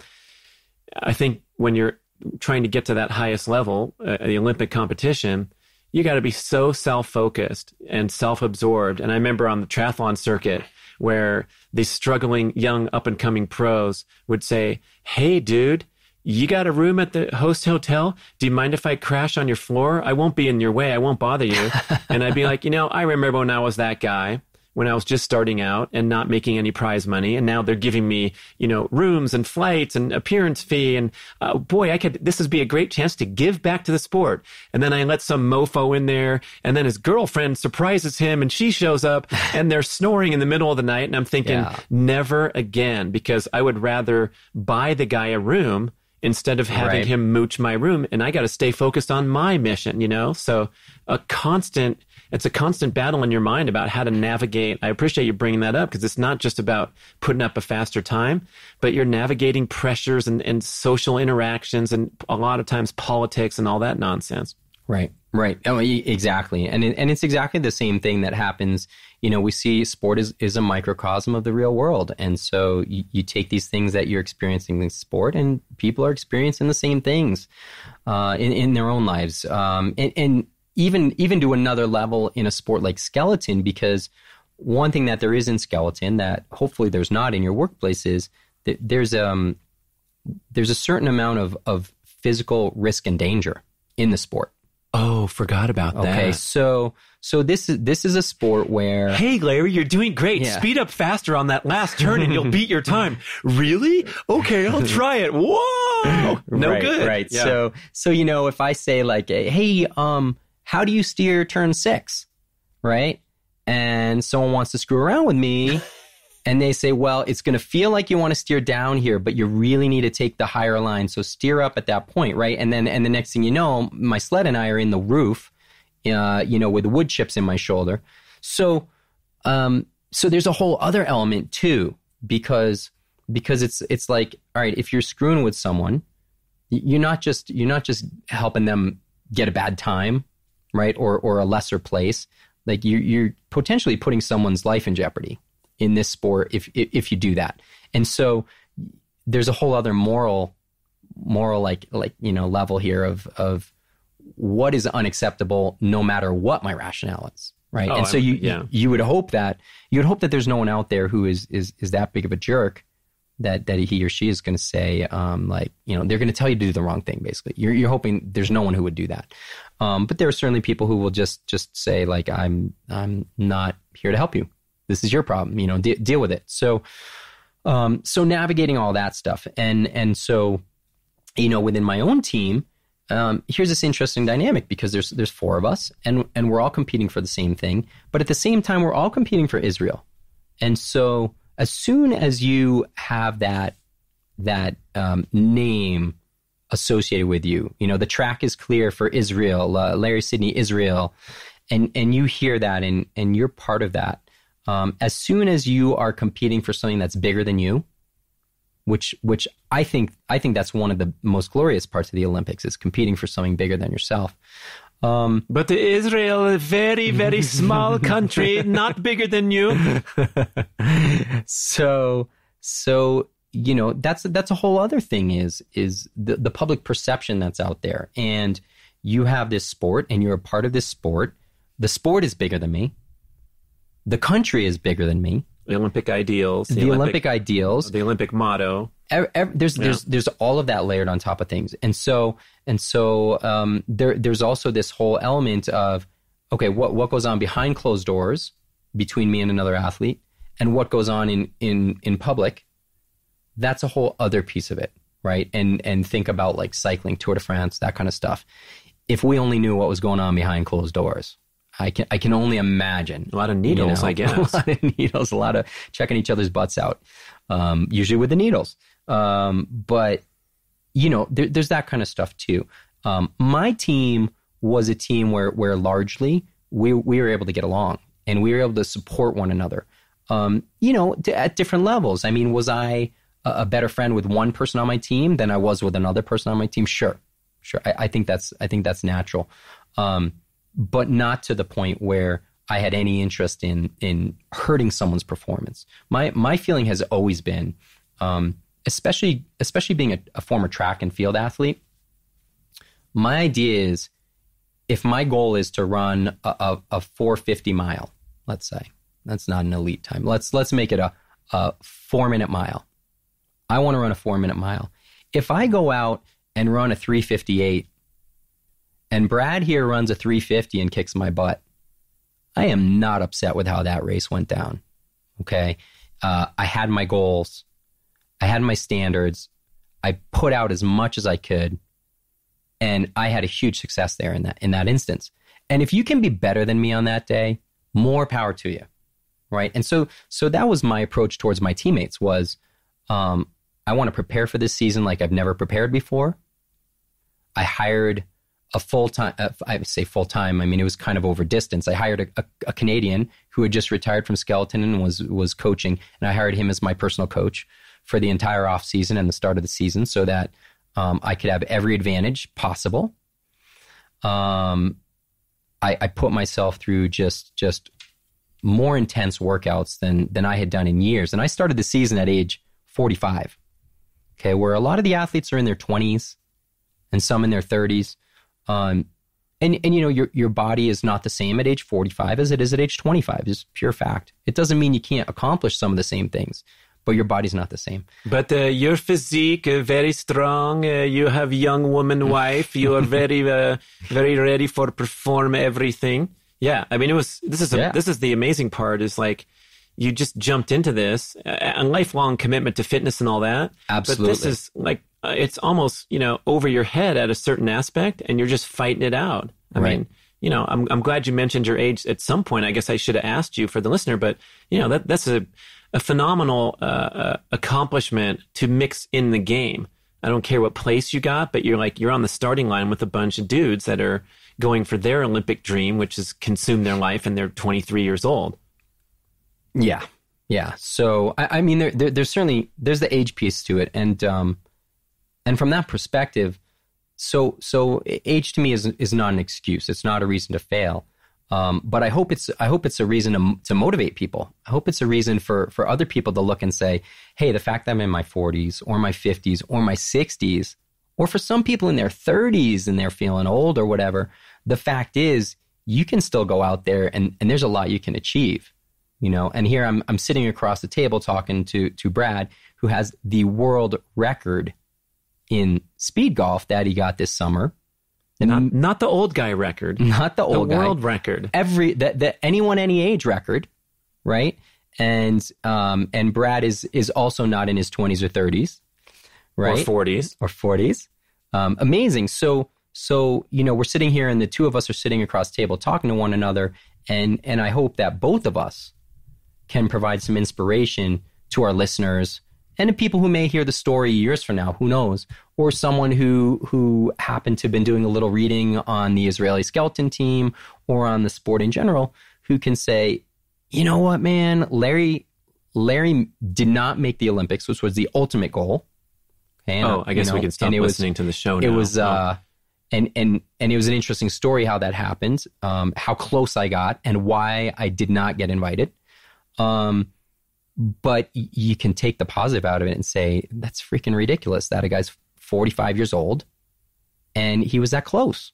I think, when you're trying to get to that highest level, uh, the Olympic competition, you got to be so self-focused and self-absorbed. And I remember on the triathlon circuit where the struggling young up-and-coming pros would say, hey, dude, you got a room at the host hotel? Do you mind if I crash on your floor? I won't be in your way. I won't bother you. And I'd be like, you know, I remember when I was that guy, when I was just starting out and not making any prize money. And now they're giving me, you know, rooms and flights and appearance fee. And uh, boy, I could, this would be a great chance to give back to the sport. And then I let some mofo in there. And then his girlfriend surprises him and she shows up and they're snoring in the middle of the night. And I'm thinking, yeah. never again, because I would rather buy the guy a room instead of having right. him mooch my room. And I got to stay focused on my mission, you know? So a constant, it's a constant battle in your mind about how to navigate. I appreciate you bringing that up because it's not just about putting up a faster time, but you're navigating pressures and, and social interactions and a lot of times politics and all that nonsense. Right, right. Oh, exactly. And it, and it's exactly the same thing that happens. You know, we see sport is, is a microcosm of the real world. And so you, you take these things that you're experiencing in sport and people are experiencing the same things uh, in, in their own lives. Um, and, and even even to another level in a sport like skeleton, because one thing that there is in skeleton that hopefully there's not in your workplace is that there's, um, there's a certain amount of, of physical risk and danger in the sport. Oh, forgot about that. Okay, so so this is this is a sport where, hey, Larry, you're doing great. Yeah. Speed up faster on that last turn and you'll beat your time. Really? Okay, I'll try it. Whoa, no right, good. Right. Yeah. So so you know, if I say like, hey, um, how do you steer turn six, right? And someone wants to screw around with me. And they say, well, it's going to feel like you want to steer down here, but you really need to take the higher line. So steer up at that point, right? And then, and the next thing you know, my sled and I are in the roof, uh, you know, with the wood chips in my shoulder. So, um, so there's a whole other element too, because because it's it's like, all right, if you're screwing with someone, you're not just you're not just helping them get a bad time, right, or or a lesser place. Like you you're potentially putting someone's life in jeopardy in this sport if if you do that. And so there's a whole other moral moral like like you know level here of of what is unacceptable no matter what my rationale is, right? Oh, and so you, yeah. you you would hope that you would hope that there's no one out there who is is is that big of a jerk that that he or she is going to say um like you know they're going to tell you to do the wrong thing basically. You're you're hoping there's no one who would do that. Um but there are certainly people who will just just say like I'm I'm not here to help you. This is your problem, you know, de- deal with it. So, um, so navigating all that stuff. And, and so, you know, within my own team, um, here's this interesting dynamic because there's, there's four of us and, and we're all competing for the same thing, but at the same time, we're all competing for Israel. And so as soon as you have that, that, um, name associated with you, you know, the track is clear for Israel, uh, Larry Sidney, Israel, and and you hear that and and you're part of that. Um, as soon as you are competing for something that's bigger than you, which which I think I think that's one of the most glorious parts of the Olympics, is competing for something bigger than yourself. Um, but Israel, a very, very small country, not bigger than you. so, so you know, that's that's a whole other thing is is the, the public perception that's out there. And you have this sport and you're a part of this sport. The sport is bigger than me. The country is bigger than me. The Olympic ideals. The, the Olympic, Olympic ideals. The Olympic motto. Every, every, there's yeah. there's there's all of that layered on top of things, and so and so um, there there's also this whole element of okay, what what goes on behind closed doors between me and another athlete, and what goes on in in in public. That's a whole other piece of it, right? And and think about like cycling, Tour de France, that kind of stuff. If we only knew what was going on behind closed doors. I can I can only imagine. A lot of needles, you know, I guess. A lot of needles, a lot of checking each other's butts out, um, usually with the needles. Um, but, you know, there, there's that kind of stuff too. Um, my team was a team where where largely we, we were able to get along and we were able to support one another, um, you know, to, at different levels. I mean, was I a, a better friend with one person on my team than I was with another person on my team? Sure, sure. I, I think that's I think that's natural. Um but not to the point where I had any interest in in hurting someone's performance. My my feeling has always been, um, especially especially being a, a former track and field athlete, my idea is if my goal is to run a, a, a four fifty mile, let's say, that's not an elite time. Let's let's make it a, a four-minute mile. I want to run a four-minute mile. If I go out and run a three fifty-eight, and Brad here runs a three fifty and kicks my butt, I am not upset with how that race went down. Okay. Uh, I had my goals. I had my standards. I put out as much as I could. And I had a huge success there in that, in that instance. And if you can be better than me on that day, more power to you. Right. And so, so that was my approach towards my teammates was, um, I want to prepare for this season like I've never prepared before. I hired a full-time, uh, I would say full-time, I mean, it was kind of over distance. I hired a, a, a Canadian who had just retired from skeleton and was was coaching, and I hired him as my personal coach for the entire off-season and the start of the season so that um, I could have every advantage possible. Um, I, I put myself through just just more intense workouts than than I had done in years. And I started the season at age forty-five, okay, where a lot of the athletes are in their twenties and some in their thirties. Um, and, and, you know, your, your body is not the same at age forty-five as it is at age twenty-five. It's pure fact. It doesn't mean you can't accomplish some of the same things, but your body's not the same. But, uh, your physique, uh, very strong. Uh, you have young woman wife. You are very, uh, very ready for perform everything. Yeah. I mean, it was, this is, a, yeah. this is the amazing part is like, you just jumped into this a, a lifelong commitment to fitness and all that. Absolutely. But this is like, it's almost, you know, over your head at a certain aspect and you're just fighting it out. I right. mean, you know, I'm I'm glad you mentioned your age at some point. I guess I should have asked you for the listener, but, you know, that that's a, a phenomenal uh, accomplishment to mix in the game. I don't care what place you got, but you're like, you're on the starting line with a bunch of dudes that are going for their Olympic dream, which is consume their life, and they're twenty-three years old. Yeah. Yeah. So, I, I mean, there, there, there's certainly, there's the age piece to it. And, um, And from that perspective, so so age to me is is not an excuse. It's not a reason to fail. Um, but I hope it's I hope it's a reason to, to motivate people. I hope it's a reason for for other people to look and say, hey, the fact that I'm in my forties or my fifties or my sixties, or for some people in their thirties and they're feeling old or whatever, the fact is you can still go out there and, and there's a lot you can achieve. You know, and here I'm I'm sitting across the table talking to to Brad, who has the world record in speed golf that he got this summer, and not, not the old guy record, not the old the guy. world record, every that that anyone any age record, right? And um and Brad is is also not in his twenties or thirties, right? Or forties or forties. Um, amazing. So so you know we're sitting here, and the two of us are sitting across the table talking to one another, and and I hope that both of us can provide some inspiration to our listeners. And to people who may hear the story years from now, who knows, or someone who who happened to have been doing a little reading on the Israeli skeleton team or on the sport in general, who can say, you know what, man, Larry Larry did not make the Olympics, which was the ultimate goal. And, oh, I guess you know, we can stop listening was, to the show now. It was, oh. uh, and, and, and it was an interesting story how that happened, um, how close I got and why I did not get invited. Um, but you can take the positive out of it and say, that's freaking ridiculous that a guy's forty-five years old and he was that close.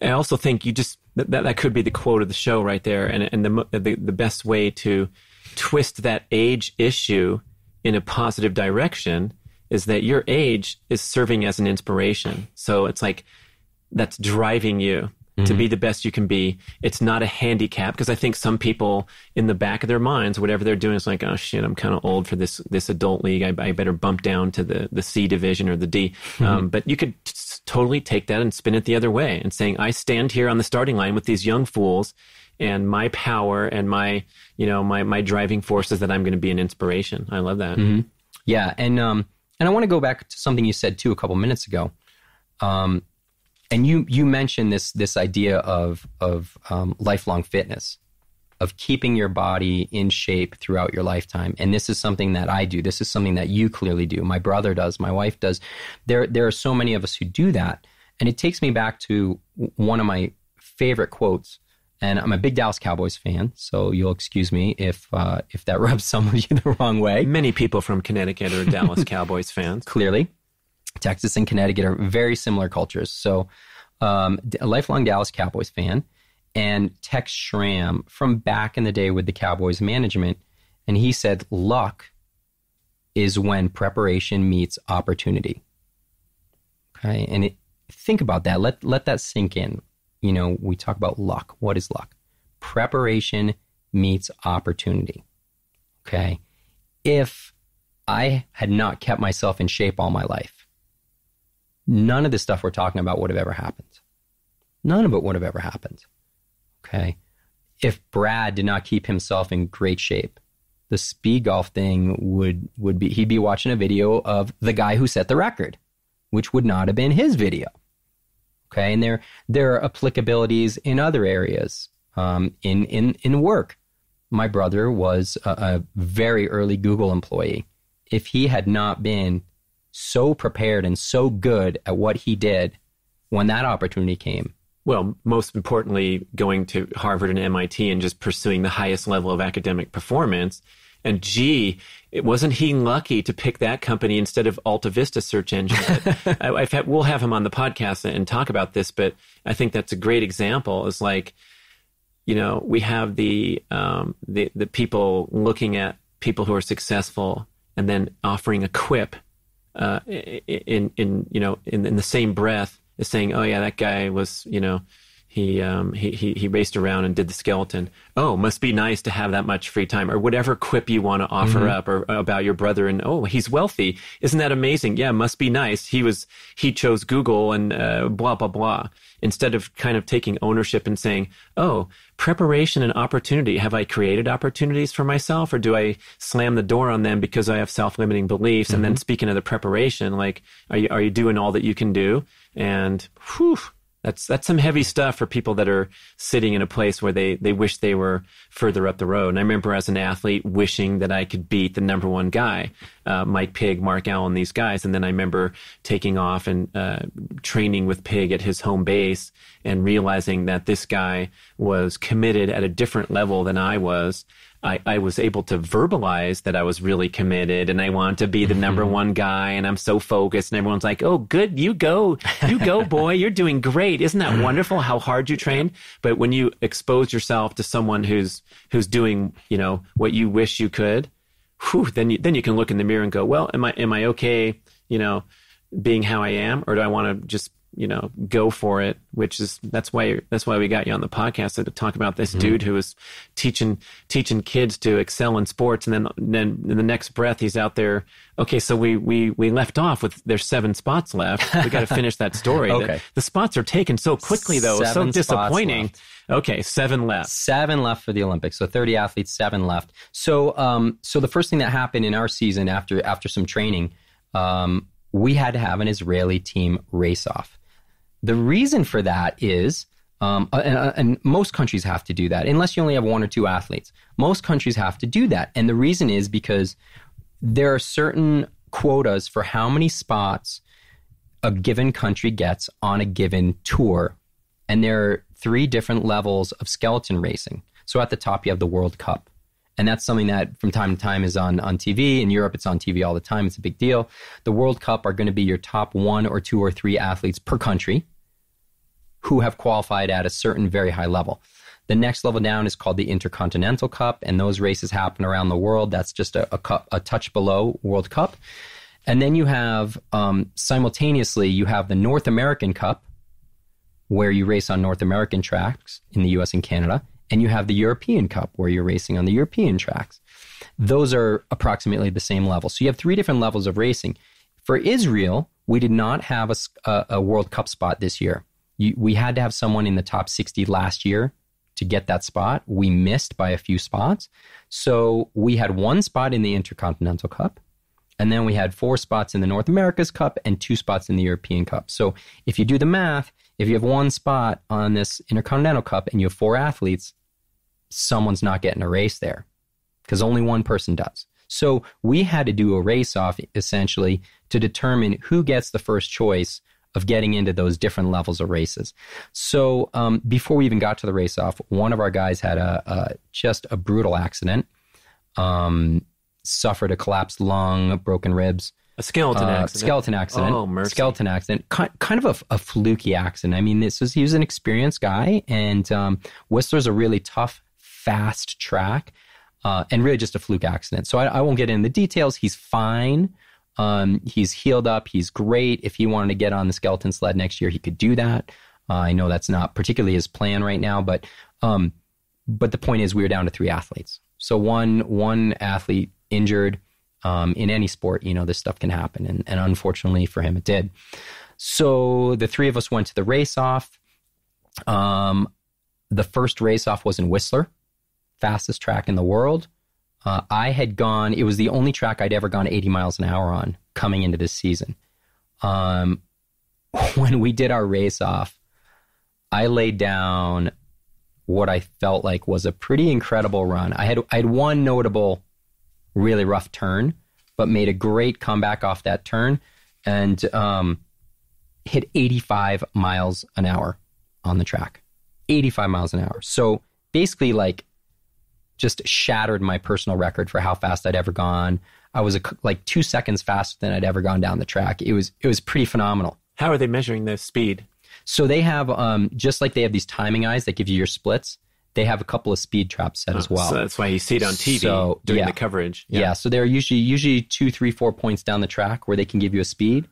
I also think you just, that, that could be the quote of the show right there. And, and the, the, the best way to twist that age issue in a positive direction is that your age is serving as an inspiration. So it's like, that's driving you mm-hmm. to be the best you can be. It's not a handicap, because I think some people in the back of their minds, whatever they're doing, is like, oh shit, I'm kind of old for this this adult league. I, I better bump down to the, the C division or the D. Mm-hmm. Um, but you could t- totally take that and spin it the other way and saying, I stand here on the starting line with these young fools, and my power and my, you know, my, my driving force is that I'm going to be an inspiration. I love that. Mm-hmm. Yeah. And, um, And I want to go back to something you said too a couple minutes ago, um, and you you mentioned this this idea of of um, lifelong fitness, of keeping your body in shape throughout your lifetime. And this is something that I do. This is something that you clearly do. My brother does. My wife does. There there are so many of us who do that, and it takes me back to one of my favorite quotes. And I'm a big Dallas Cowboys fan, so you'll excuse me if uh, if that rubs some of you the wrong way. Many people from Connecticut are Dallas Cowboys fans. Clearly. Texas and Connecticut are very similar cultures. So um, a lifelong Dallas Cowboys fan, and Tex Schramm from back in the day with the Cowboys management. And he said, luck is when preparation meets opportunity. Okay, and it, think about that. Let let that sink in. You know, we talk about luck. What is luck? Preparation meets opportunity. Okay. If I had not kept myself in shape all my life, none of the stuff we're talking about would have ever happened. None of it would have ever happened. Okay. If Brad did not keep himself in great shape, the speed golf thing would, would be, he'd be watching a video of the guy who set the record, which would not have been his video. Okay, and there there are applicabilities in other areas, um, in in in work. My brother was a, a very early Google employee. If he had not been so prepared and so good at what he did when that opportunity came. Well, most importantly, going to Harvard and M I T and just pursuing the highest level of academic performance. And gee, it wasn't he lucky to pick that company instead of Alta Vista search engine. I, I've had, we'll have him on the podcast and talk about this, but I think that's a great example. It's like, you know, we have the, um, the the people looking at people who are successful and then offering a quip uh, in in you know in, in the same breath as saying, oh yeah, that guy was you know. He, um, he he he raced around and did the skeleton. Oh, must be nice to have that much free time, or whatever quip you want to offer mm-hmm. up, or about your brother. And oh, he's wealthy, isn't that amazing? Yeah, must be nice. He was he chose Google and uh, blah blah blah. Instead of kind of taking ownership and saying, oh, preparation and opportunity. Have I created opportunities for myself, or do I slam the door on them because I have self-limiting beliefs? Mm-hmm. And then speaking of the preparation, like are you are you doing all that you can do? And whew. That's that's some heavy stuff for people that are sitting in a place where they, they wish they were further up the road. And I remember as an athlete wishing that I could beat the number one guy, uh, Mike Pig, Mark Allen, these guys. And then I remember taking off and uh, training with Pig at his home base and realizing that this guy was committed at a different level than I was. I, I was able to verbalize that I was really committed and I want to be the number one guy and I'm so focused and everyone's like, oh, good, you go, you go, boy, you're doing great. Isn't that wonderful how hard you trained? But when you expose yourself to someone who's who's doing, you know, what you wish you could, whew, then you, then you can look in the mirror and go, well, am I am I okay, you know, being how I am, or do I want to just you know, go for it, which is, that's why, that's why we got you on the podcast to talk about this mm-hmm. dude who was teaching, teaching kids to excel in sports. And then, then in the next breath, he's out there. Okay. So we, we, we left off with there's seven spots left. We got to finish that story. Okay. The, the spots are taken so quickly though. It's so disappointing. Okay. Seven left. Seven left for the Olympics. So thirty athletes, seven left. So, um, so the first thing that happened in our season after, after some training, um, we had to have an Israeli team race off. The reason for that is, um, and, and most countries have to do that, unless you only have one or two athletes. Most countries have to do that. And the reason is because there are certain quotas for how many spots a given country gets on a given tour. And there are three different levels of skeleton racing. So at the top, you have the World Cup. And that's something that from time to time is on, on T V. In Europe, it's on T V all the time. It's a big deal. The World Cup are going to be your top one or two or three athletes per country who have qualified at a certain very high level. The next level down is called the Intercontinental Cup. And those races happen around the world. That's just a, a, cup, a touch below World Cup. And then you have, um, simultaneously, you have the North American Cup, where you race on North American tracks in the U S and Canada. And you have the European Cup, where you're racing on the European tracks. Those are approximately the same level. So you have three different levels of racing. For Israel, we did not have a, a, a World Cup spot this year. You, we had to have someone in the top sixty last year to get that spot. We missed by a few spots. So we had one spot in the Intercontinental Cup. And then we had four spots in the North America's Cup and two spots in the European Cup. So if you do the math, if you have one spot on this Intercontinental Cup and you have four athletes, someone's not getting a race there because only one person does. So we had to do a race off essentially to determine who gets the first choice of getting into those different levels of races. So um, before we even got to the race off, one of our guys had a, a just a brutal accident. Um, suffered a collapsed lung, broken ribs. A skeleton uh, accident. Skeleton accident. Oh, mercy. Skeleton accident. Kind, kind of a, a fluky accident. I mean, this was, he was an experienced guy, and um, Whistler's a really tough, fast track, uh, and really just a fluke accident. So I, I won't get into the details. He's fine. Um, he's healed up. He's great. If he wanted to get on the skeleton sled next year, he could do that. Uh, I know that's not particularly his plan right now, but um, but the point is we were down to three athletes. So one one athlete injured um, in any sport, you know, this stuff can happen. And, and unfortunately for him, it did. So the three of us went to the race off. Um, the first race off was in Whistler, fastest track in the world. Uh, I had gone, it was the only track I'd ever gone eighty miles an hour on coming into this season. Um, when we did our race off, I laid down what I felt like was a pretty incredible run. I had, I had one notable really rough turn, but made a great comeback off that turn and um, hit eighty-five miles an hour on the track. eighty-five miles an hour. So basically, like, just shattered my personal record for how fast I'd ever gone. I was a, like two seconds faster than I'd ever gone down the track. It was it was pretty phenomenal. How are they measuring their speed? So they have, um, just like they have these timing eyes that give you your splits, they have a couple of speed traps set oh, as well. So that's why you see it on T V so, during yeah. the coverage. Yeah. yeah, so they're usually usually two, three, four points down the track where they can give you a speed.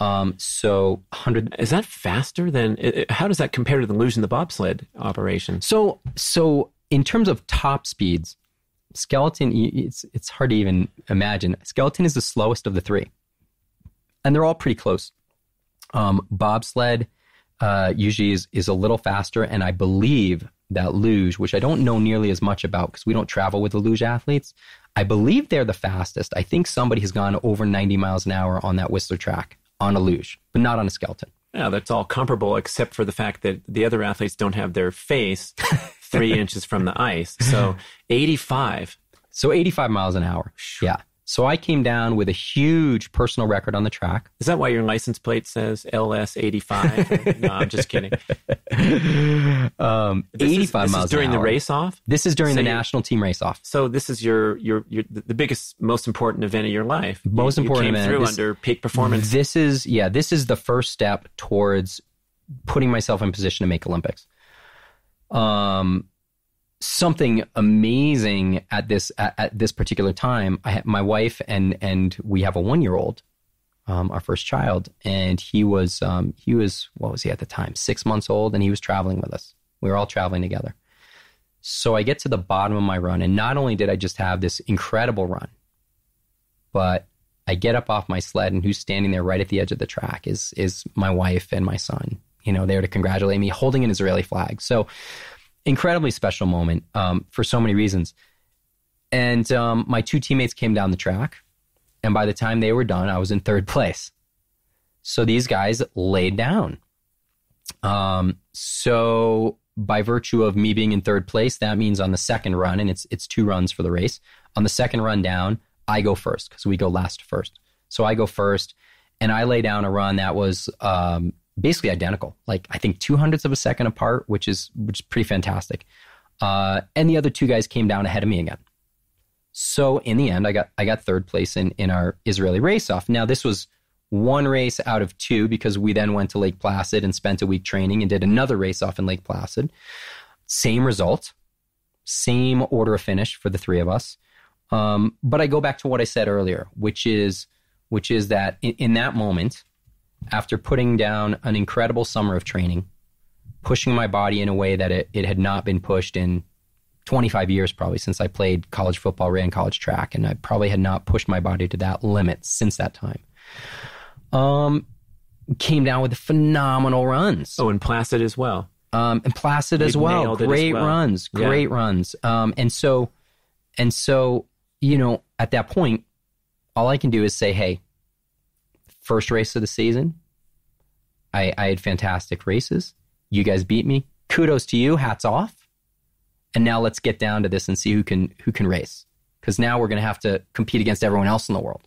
Um, so one hundred... Is that faster than... It, how does that compare to the losing the bobsled operation? So so in terms of top speeds, skeleton, it's, it's hard to even imagine. Skeleton is the slowest of the three. And they're all pretty close. Um, bobsled uh, usually is, is a little faster, and I believe... that luge, which I don't know nearly as much about because we don't travel with the luge athletes. I believe they're the fastest. I think somebody has gone over ninety miles an hour on that Whistler track on a luge, but not on a skeleton. Yeah, that's all comparable except for the fact that the other athletes don't have their face three inches from the ice. So eighty-five. So eighty-five miles an hour. Yeah. So I came down with a huge personal record on the track. Is that why your license plate says L S eighty-five? No, I'm just kidding. Um, this eighty-five is, this miles is during an hour. The race off? This is during so the you, national team race off. So this is your, your your the biggest, most important event of your life. Most you, important you came event. Through this, under peak performance. This is, yeah, this is the first step towards putting myself in position to make Olympics. Um. Something amazing at this at, at this particular time. I had my wife and and we have a one year old, um, our first child, and he was um, he was what was he at the time six months old, and he was traveling with us. We were all traveling together. So I get to the bottom of my run, and not only did I just have this incredible run, but I get up off my sled, and who's standing there right at the edge of the track is is my wife and my son. You know, there to congratulate me, holding an Israeli flag. So. Incredibly special moment um, for so many reasons. And um, my two teammates came down the track, and by the time they were done, I was in third place. So these guys laid down. Um, so by virtue of me being in third place, that means on the second run, and it's it's two runs for the race, on the second run down, I go first because we go last to first. So I go first, and I lay down a run that was um, basically identical. Like I think two hundredths of a second apart, which is which is pretty fantastic. Uh, and the other two guys came down ahead of me again. So in the end, I got I got third place in in our Israeli race-off. Now this was one race out of two because we then went to Lake Placid and spent a week training and did another race off in Lake Placid. Same result, same order of finish for the three of us. Um, but I go back to what I said earlier, which is which is that in, in that moment, after putting down an incredible summer of training, pushing my body in a way that it, it had not been pushed in twenty-five years probably, since I played college football, ran college track, and I probably had not pushed my body to that limit since that time. Um, came down with phenomenal runs. Oh, and Placid as well. Um, and Placid as well. Great runs, great runs. Um, and so, and so, you know, at that point, all I can do is say, hey, first race of the season, I, I had fantastic races. You guys beat me. Kudos to you. Hats off. And now let's get down to this and see who can, who can race. Because now we're going to have to compete against everyone else in the world.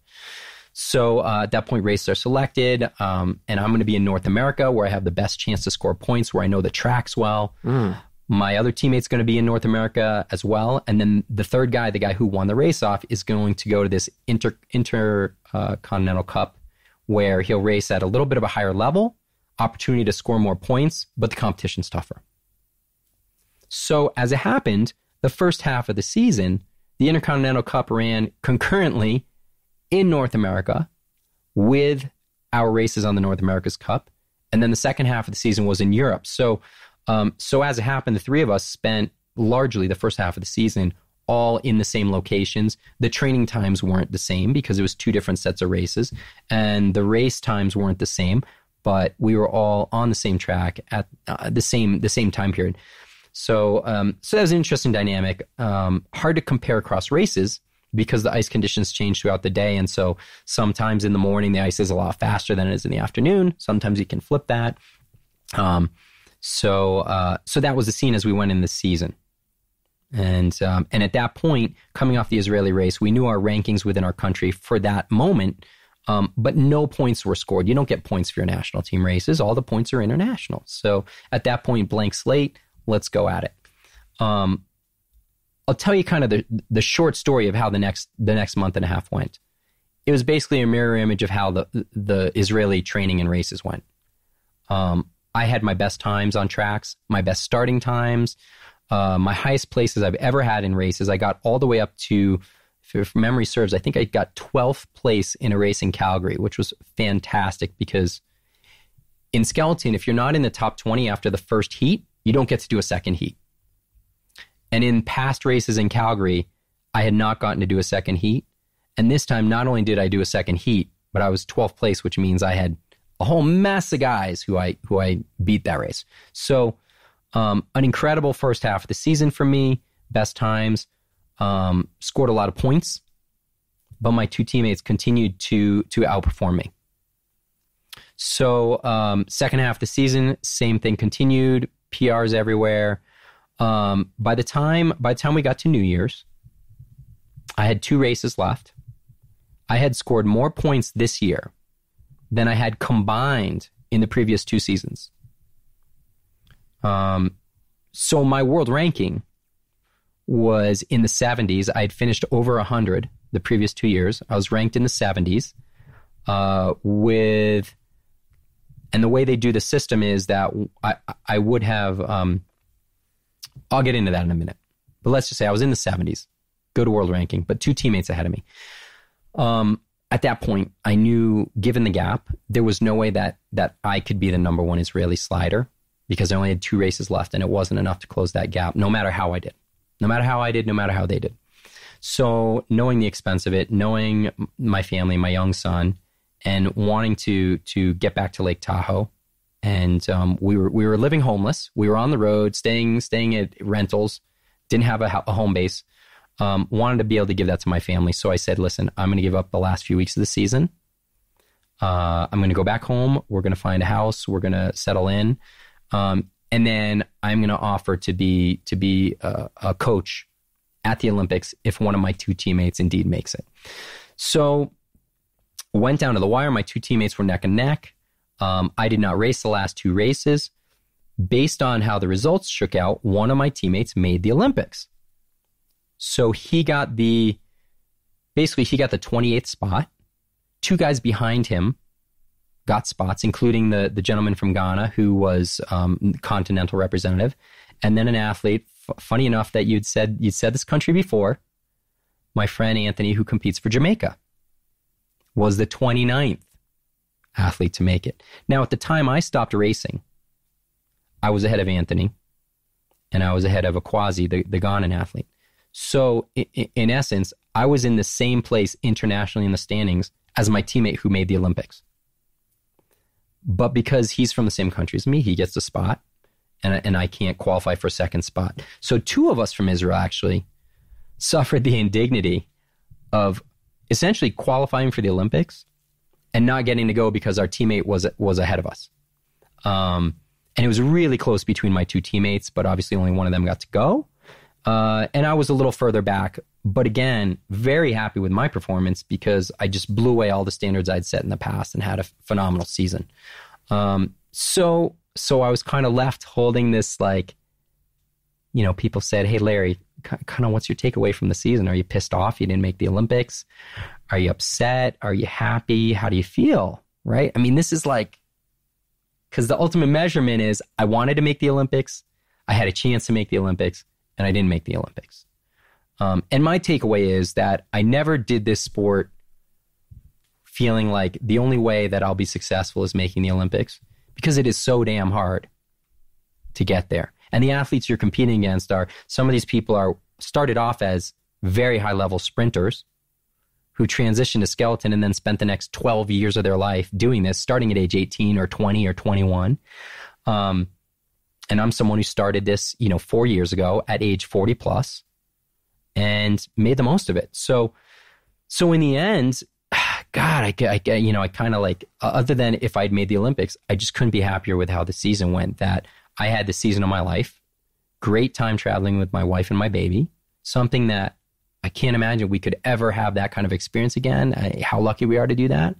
So uh, at that point, races are selected, um, and I'm going to be in North America where I have the best chance to score points, where I know the tracks well. Mm. My other teammate's going to be in North America as well. And then the third guy, the guy who won the race off, is going to go to this inter inter uh, Continental Cup where he'll race at a little bit of a higher level, opportunity to score more points, but the competition's tougher. So as it happened, the first half of the season, the Intercontinental Cup ran concurrently in North America with our races on the North America's Cup. And then the second half of the season was in Europe. So um, so as it happened, the three of us spent largely the first half of the season all in the same locations. The training times weren't the same because it was two different sets of races. And the race times weren't the same, but we were all on the same track at uh, the same the same time period. So, um, so that was an interesting dynamic. Um, hard to compare across races, because the ice conditions change throughout the day. And so sometimes in the morning, the ice is a lot faster than it is in the afternoon. Sometimes you can flip that. Um, so uh, so that was the scene as we went in the season. And um, and at that point, coming off the Israeli race, we knew our rankings within our country for that moment, um, but no points were scored. You don't get points for your national team races. All the points are international. So at that point, blank slate, let's go at it. Um, I'll tell you kind of the the short story of how the next the next month and a half went. It was basically a mirror image of how the the Israeli training and races went. Um, I had my best times on tracks, my best starting times, uh, my highest places I've ever had in races. I got all the way up to, if memory serves, I think I got twelfth place in a race in Calgary, which was fantastic because in skeleton, if you're not in the top twenty after the first heat, you don't get to do a second heat. And in past races in Calgary, I had not gotten to do a second heat. And this time, not only did I do a second heat, but I was twelfth place, which means I had a whole mass of guys who I who I beat that race. So um, an incredible first half of the season for me, best times, um, scored a lot of points, but my two teammates continued to, to outperform me. So um, second half of the season, same thing continued, P Rs everywhere. Um, by the time, by the time we got to New Year's, I had two races left. I had scored more points this year than I had combined in the previous two seasons. Um, so my world ranking was in the seventies. I had finished over a hundred the previous two years. I was ranked in the seventies, uh, with, and the way they do the system is that I, I would have, um, I'll get into that in a minute. But let's just say I was in the seventies, good world ranking, but two teammates ahead of me. Um, at that point, I knew, given the gap, there was no way that that I could be the number one Israeli slider because I only had two races left and it wasn't enough to close that gap, no matter how I did. No matter how I did, no matter how they did. So knowing the expense of it, knowing my family, my young son, and wanting to to get back to Lake Tahoe, and um, we were we were living homeless. We were on the road, staying staying at rentals. Didn't have a, a home base. Um, wanted to be able to give that to my family. So I said, listen, I'm going to give up the last few weeks of the season. Uh, I'm going to go back home. We're going to find a house. We're going to settle in. Um, and then I'm going to offer to be to be a, a coach at the Olympics if one of my two teammates indeed makes it. So went down to the wire. My two teammates were neck and neck. Um, I did not race the last two races. Based on how the results shook out, one of my teammates made the Olympics. So he got the, basically he got the twenty-eighth spot. Two guys behind him got spots, including the, the gentleman from Ghana who was um, continental representative. And then an athlete, f- funny enough that you'd said, you'd said this country before, my friend Anthony, who competes for Jamaica, was the twenty-ninth athlete to make it. Now, at the time I stopped racing, I was ahead of Anthony, and I was ahead of Akwazi, the, the Ghanaian athlete. So in, in essence, I was in the same place internationally in the standings as my teammate who made the Olympics. But because he's from the same country as me, he gets the spot, and I, and I can't qualify for a second spot. So two of us from Israel actually suffered the indignity of essentially qualifying for the Olympics and not getting to go because our teammate was was ahead of us. Um, And it was really close between my two teammates, but obviously only one of them got to go. Uh, and I was a little further back, but again, very happy with my performance because I just blew away all the standards I'd set in the past and had a phenomenal season. Um, so, so I was kind of left holding this, like, you know, people said, "Hey, Larry, kind of what's your takeaway from the season? Are you pissed off you didn't make the Olympics? Are you upset? Are you happy? How do you feel?" Right? I mean, this is like, because the ultimate measurement is I wanted to make the Olympics, I had a chance to make the Olympics, and I didn't make the Olympics. Um, and my takeaway is that I never did this sport feeling like the only way that I'll be successful is making the Olympics, because it is so damn hard to get there. And the athletes you're competing against are, some of these people are started off as very high-level sprinters who transitioned to skeleton and then spent the next twelve years of their life doing this, starting at age eighteen or twenty or twenty-one. Um, and I'm someone who started this, you know, four years ago at age forty plus and made the most of it. So, so in the end, God, I, I you know, I kind of like, other than if I'd made the Olympics, I just couldn't be happier with how the season went, that I had the season of my life, great time traveling with my wife and my baby, something that I can't imagine we could ever have that kind of experience again. I, how lucky we are to do that.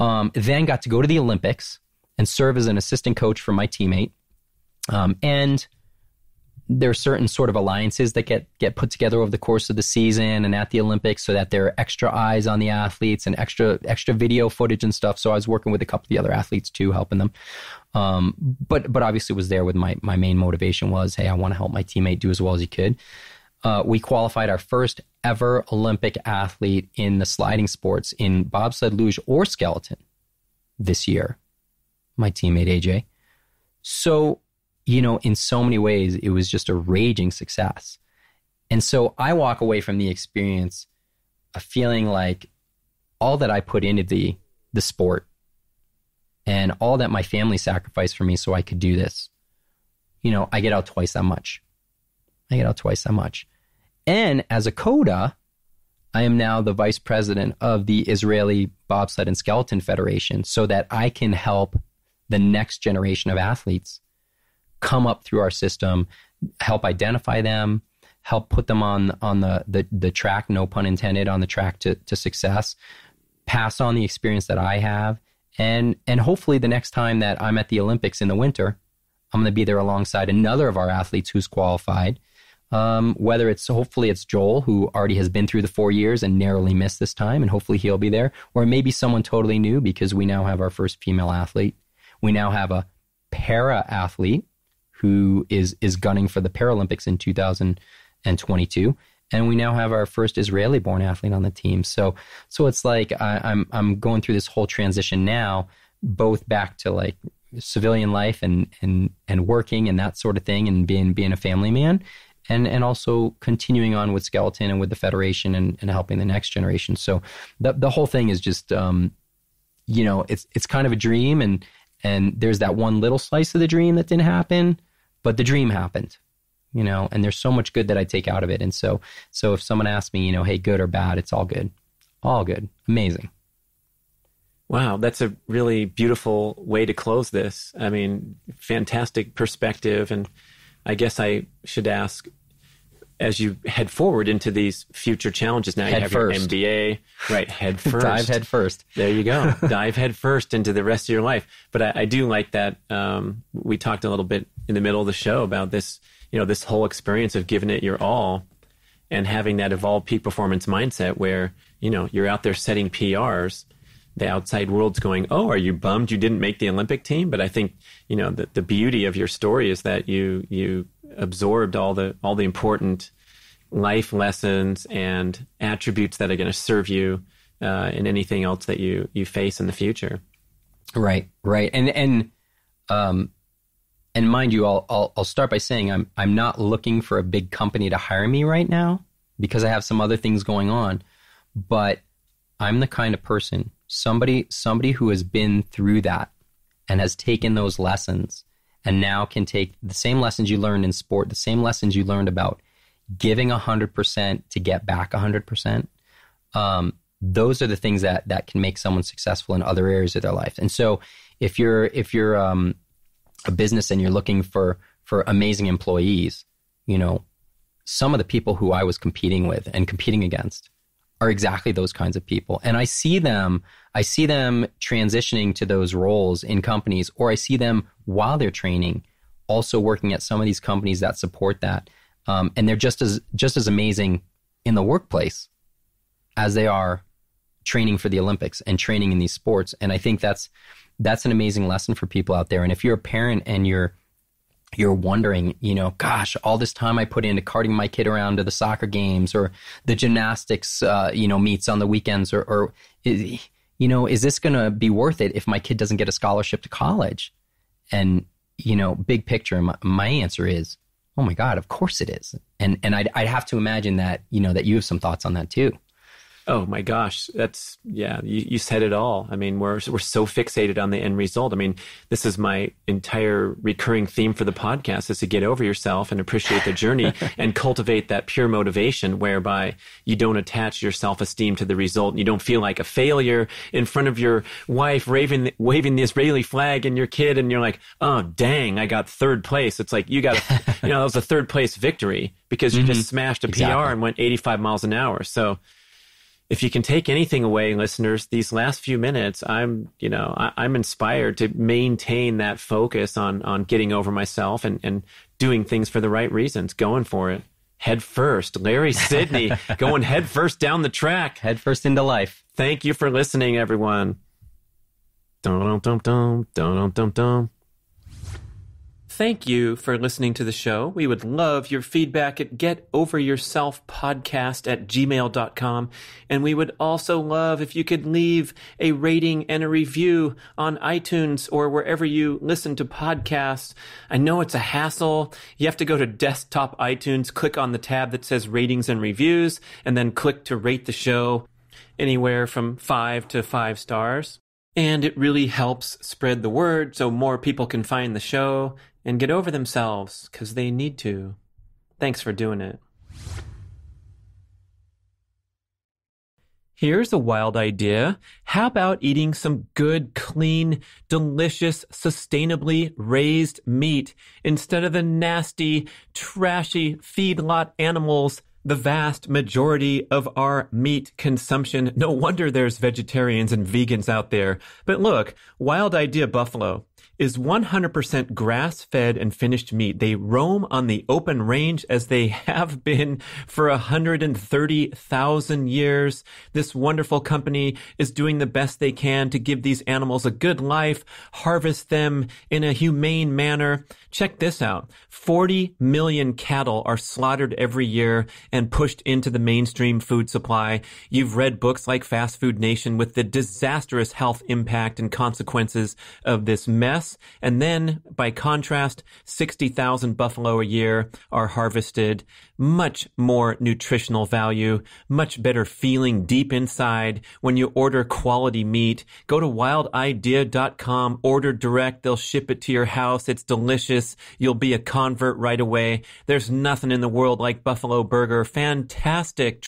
Um, then got to go to the Olympics and serve as an assistant coach for my teammate. Um, and there are certain sort of alliances that get, get put together over the course of the season and at the Olympics so that there are extra eyes on the athletes and extra, extra video footage and stuff. So I was working with a couple of the other athletes too, helping them. Um, but, but obviously was there with my, my main motivation was, hey, I want to help my teammate do as well as he could. Uh, we qualified our first ever Olympic athlete in the sliding sports in bobsled, luge, or skeleton this year, my teammate A J. So, you know, in so many ways, it was just a raging success. And so I walk away from the experience of feeling like all that I put into the the sport and all that my family sacrificed for me so I could do this, you know, I get out twice that much. I get out twice that much. And as a coda, I am now the vice president of the Israeli Bobsled and Skeleton Federation so that I can help the next generation of athletes come up through our system, help identify them, help put them on, on the, the, the track, no pun intended, on the track to, to success, pass on the experience that I have. And, and hopefully the next time that I'm at the Olympics in the winter, I'm going to be there alongside another of our athletes who's qualified. Um, whether it's, hopefully it's Joel, who already has been through the four years and narrowly missed this time, and hopefully he'll be there, or maybe someone totally new, because we now have our first female athlete. We now have a para athlete who is, is gunning for the Paralympics in two thousand twenty-two. And we now have our first Israeli born athlete on the team. So, so it's like, I, I'm, I'm going through this whole transition now, both back to like civilian life and, and, and working and that sort of thing, and being, being a family man. And and also continuing on with skeleton and with the federation and, and helping the next generation. So the the whole thing is just, um, you know, it's it's kind of a dream, and and there's that one little slice of the dream that didn't happen, but the dream happened, you know. And there's so much good that I take out of it. And so so if someone asks me, you know, hey, good or bad, it's all good, all good, amazing. Wow, that's a really beautiful way to close this. I mean, fantastic perspective. And I guess I should ask, as you head forward into these future challenges, now head you have first. Your M B A, right? Head first. Dive head first. There you go. Dive head first into the rest of your life. But I, I do like that. Um, we talked a little bit in the middle of the show about this, you know, this whole experience of giving it your all and having that evolved peak performance mindset where, you know, you're out there setting P Rs. The outside world's going, oh, are you bummed you didn't make the Olympic team? But I think, you know, the, the beauty of your story is that you, you, absorbed all the all the important life lessons and attributes that are going to serve you uh, in anything else that you you face in the future. Right, right, and and um, and mind you, I'll, I'll I'll start by saying I'm I'm not looking for a big company to hire me right now because I have some other things going on. But I'm the kind of person, somebody somebody who has been through that and has taken those lessons. And now can take the same lessons you learned in sport, the same lessons you learned about giving one hundred percent to get back one hundred percent. Um, those are the things that that can make someone successful in other areas of their life. And so if you're if you're um, a business and you're looking for for amazing employees, you know, some of the people who I was competing with and competing against are exactly those kinds of people. And I see them, I see them transitioning to those roles in companies, or I see them while they're training, also working at some of these companies that support that. Um, and they're just as, just as amazing in the workplace as they are training for the Olympics and training in these sports. And I think that's, that's an amazing lesson for people out there. And if you're a parent and you're, you're wondering, you know, gosh, all this time I put into carting my kid around to the soccer games or the gymnastics, uh, you know, meets on the weekends, or, or you know, is this going to be worth it if my kid doesn't get a scholarship to college? And, you know, big picture, my, my answer is, oh my God, of course it is. And and I'd, I'd have to imagine that, you know, that you have some thoughts on that too. Oh my gosh, that's, yeah, you, you said it all. I mean, we're we're so fixated on the end result. I mean, this is my entire recurring theme for the podcast, is to get over yourself and appreciate the journey and cultivate that pure motivation whereby you don't attach your self-esteem to the result. And you don't feel like a failure in front of your wife raving, waving the Israeli flag and your kid, and you're like, oh, dang, I got third place. It's like, you got, you know, that was a third place victory because you mm-hmm. just smashed a exactly. P R and went eighty-five miles an hour. So if you can take anything away, listeners, these last few minutes, I'm, you know, I, I'm inspired to maintain that focus on on getting over myself and, and doing things for the right reasons, going for it, head first. Larry Sidney, going head first down the track. Head first into life. Thank you for listening, everyone. Dum-dum-dum-dum, dum-dum-dum-dum. Thank you for listening to the show. We would love your feedback at getoveryourselfpodcast at gmail dot com. And we would also love if you could leave a rating and a review on iTunes or wherever you listen to podcasts. I know it's a hassle. You have to go to desktop iTunes, click on the tab that says ratings and reviews, and then click to rate the show anywhere from five to five stars. And it really helps spread the word so more people can find the show and get over themselves, because they need to. Thanks for doing it. Here's a wild idea. How about eating some good, clean, delicious, sustainably raised meat instead of the nasty, trashy feedlot animals? The vast majority of our meat consumption. No wonder there's vegetarians and vegans out there. But look, Wild Idea Buffalo is one hundred percent grass-fed and finished meat. They roam on the open range as they have been for one hundred thirty thousand years. This wonderful company is doing the best they can to give these animals a good life, harvest them in a humane manner. Check this out. forty million cattle are slaughtered every year and pushed into the mainstream food supply. You've read books like Fast Food Nation with the disastrous health impact and consequences of this mess. And then, by contrast, sixty thousand buffalo a year are harvested. Much more nutritional value, much better feeling deep inside when you order quality meat. Go to wild idea dot com, order direct. They'll ship it to your house. It's delicious. You'll be a convert right away. There's nothing in the world like buffalo burger. Fantastic.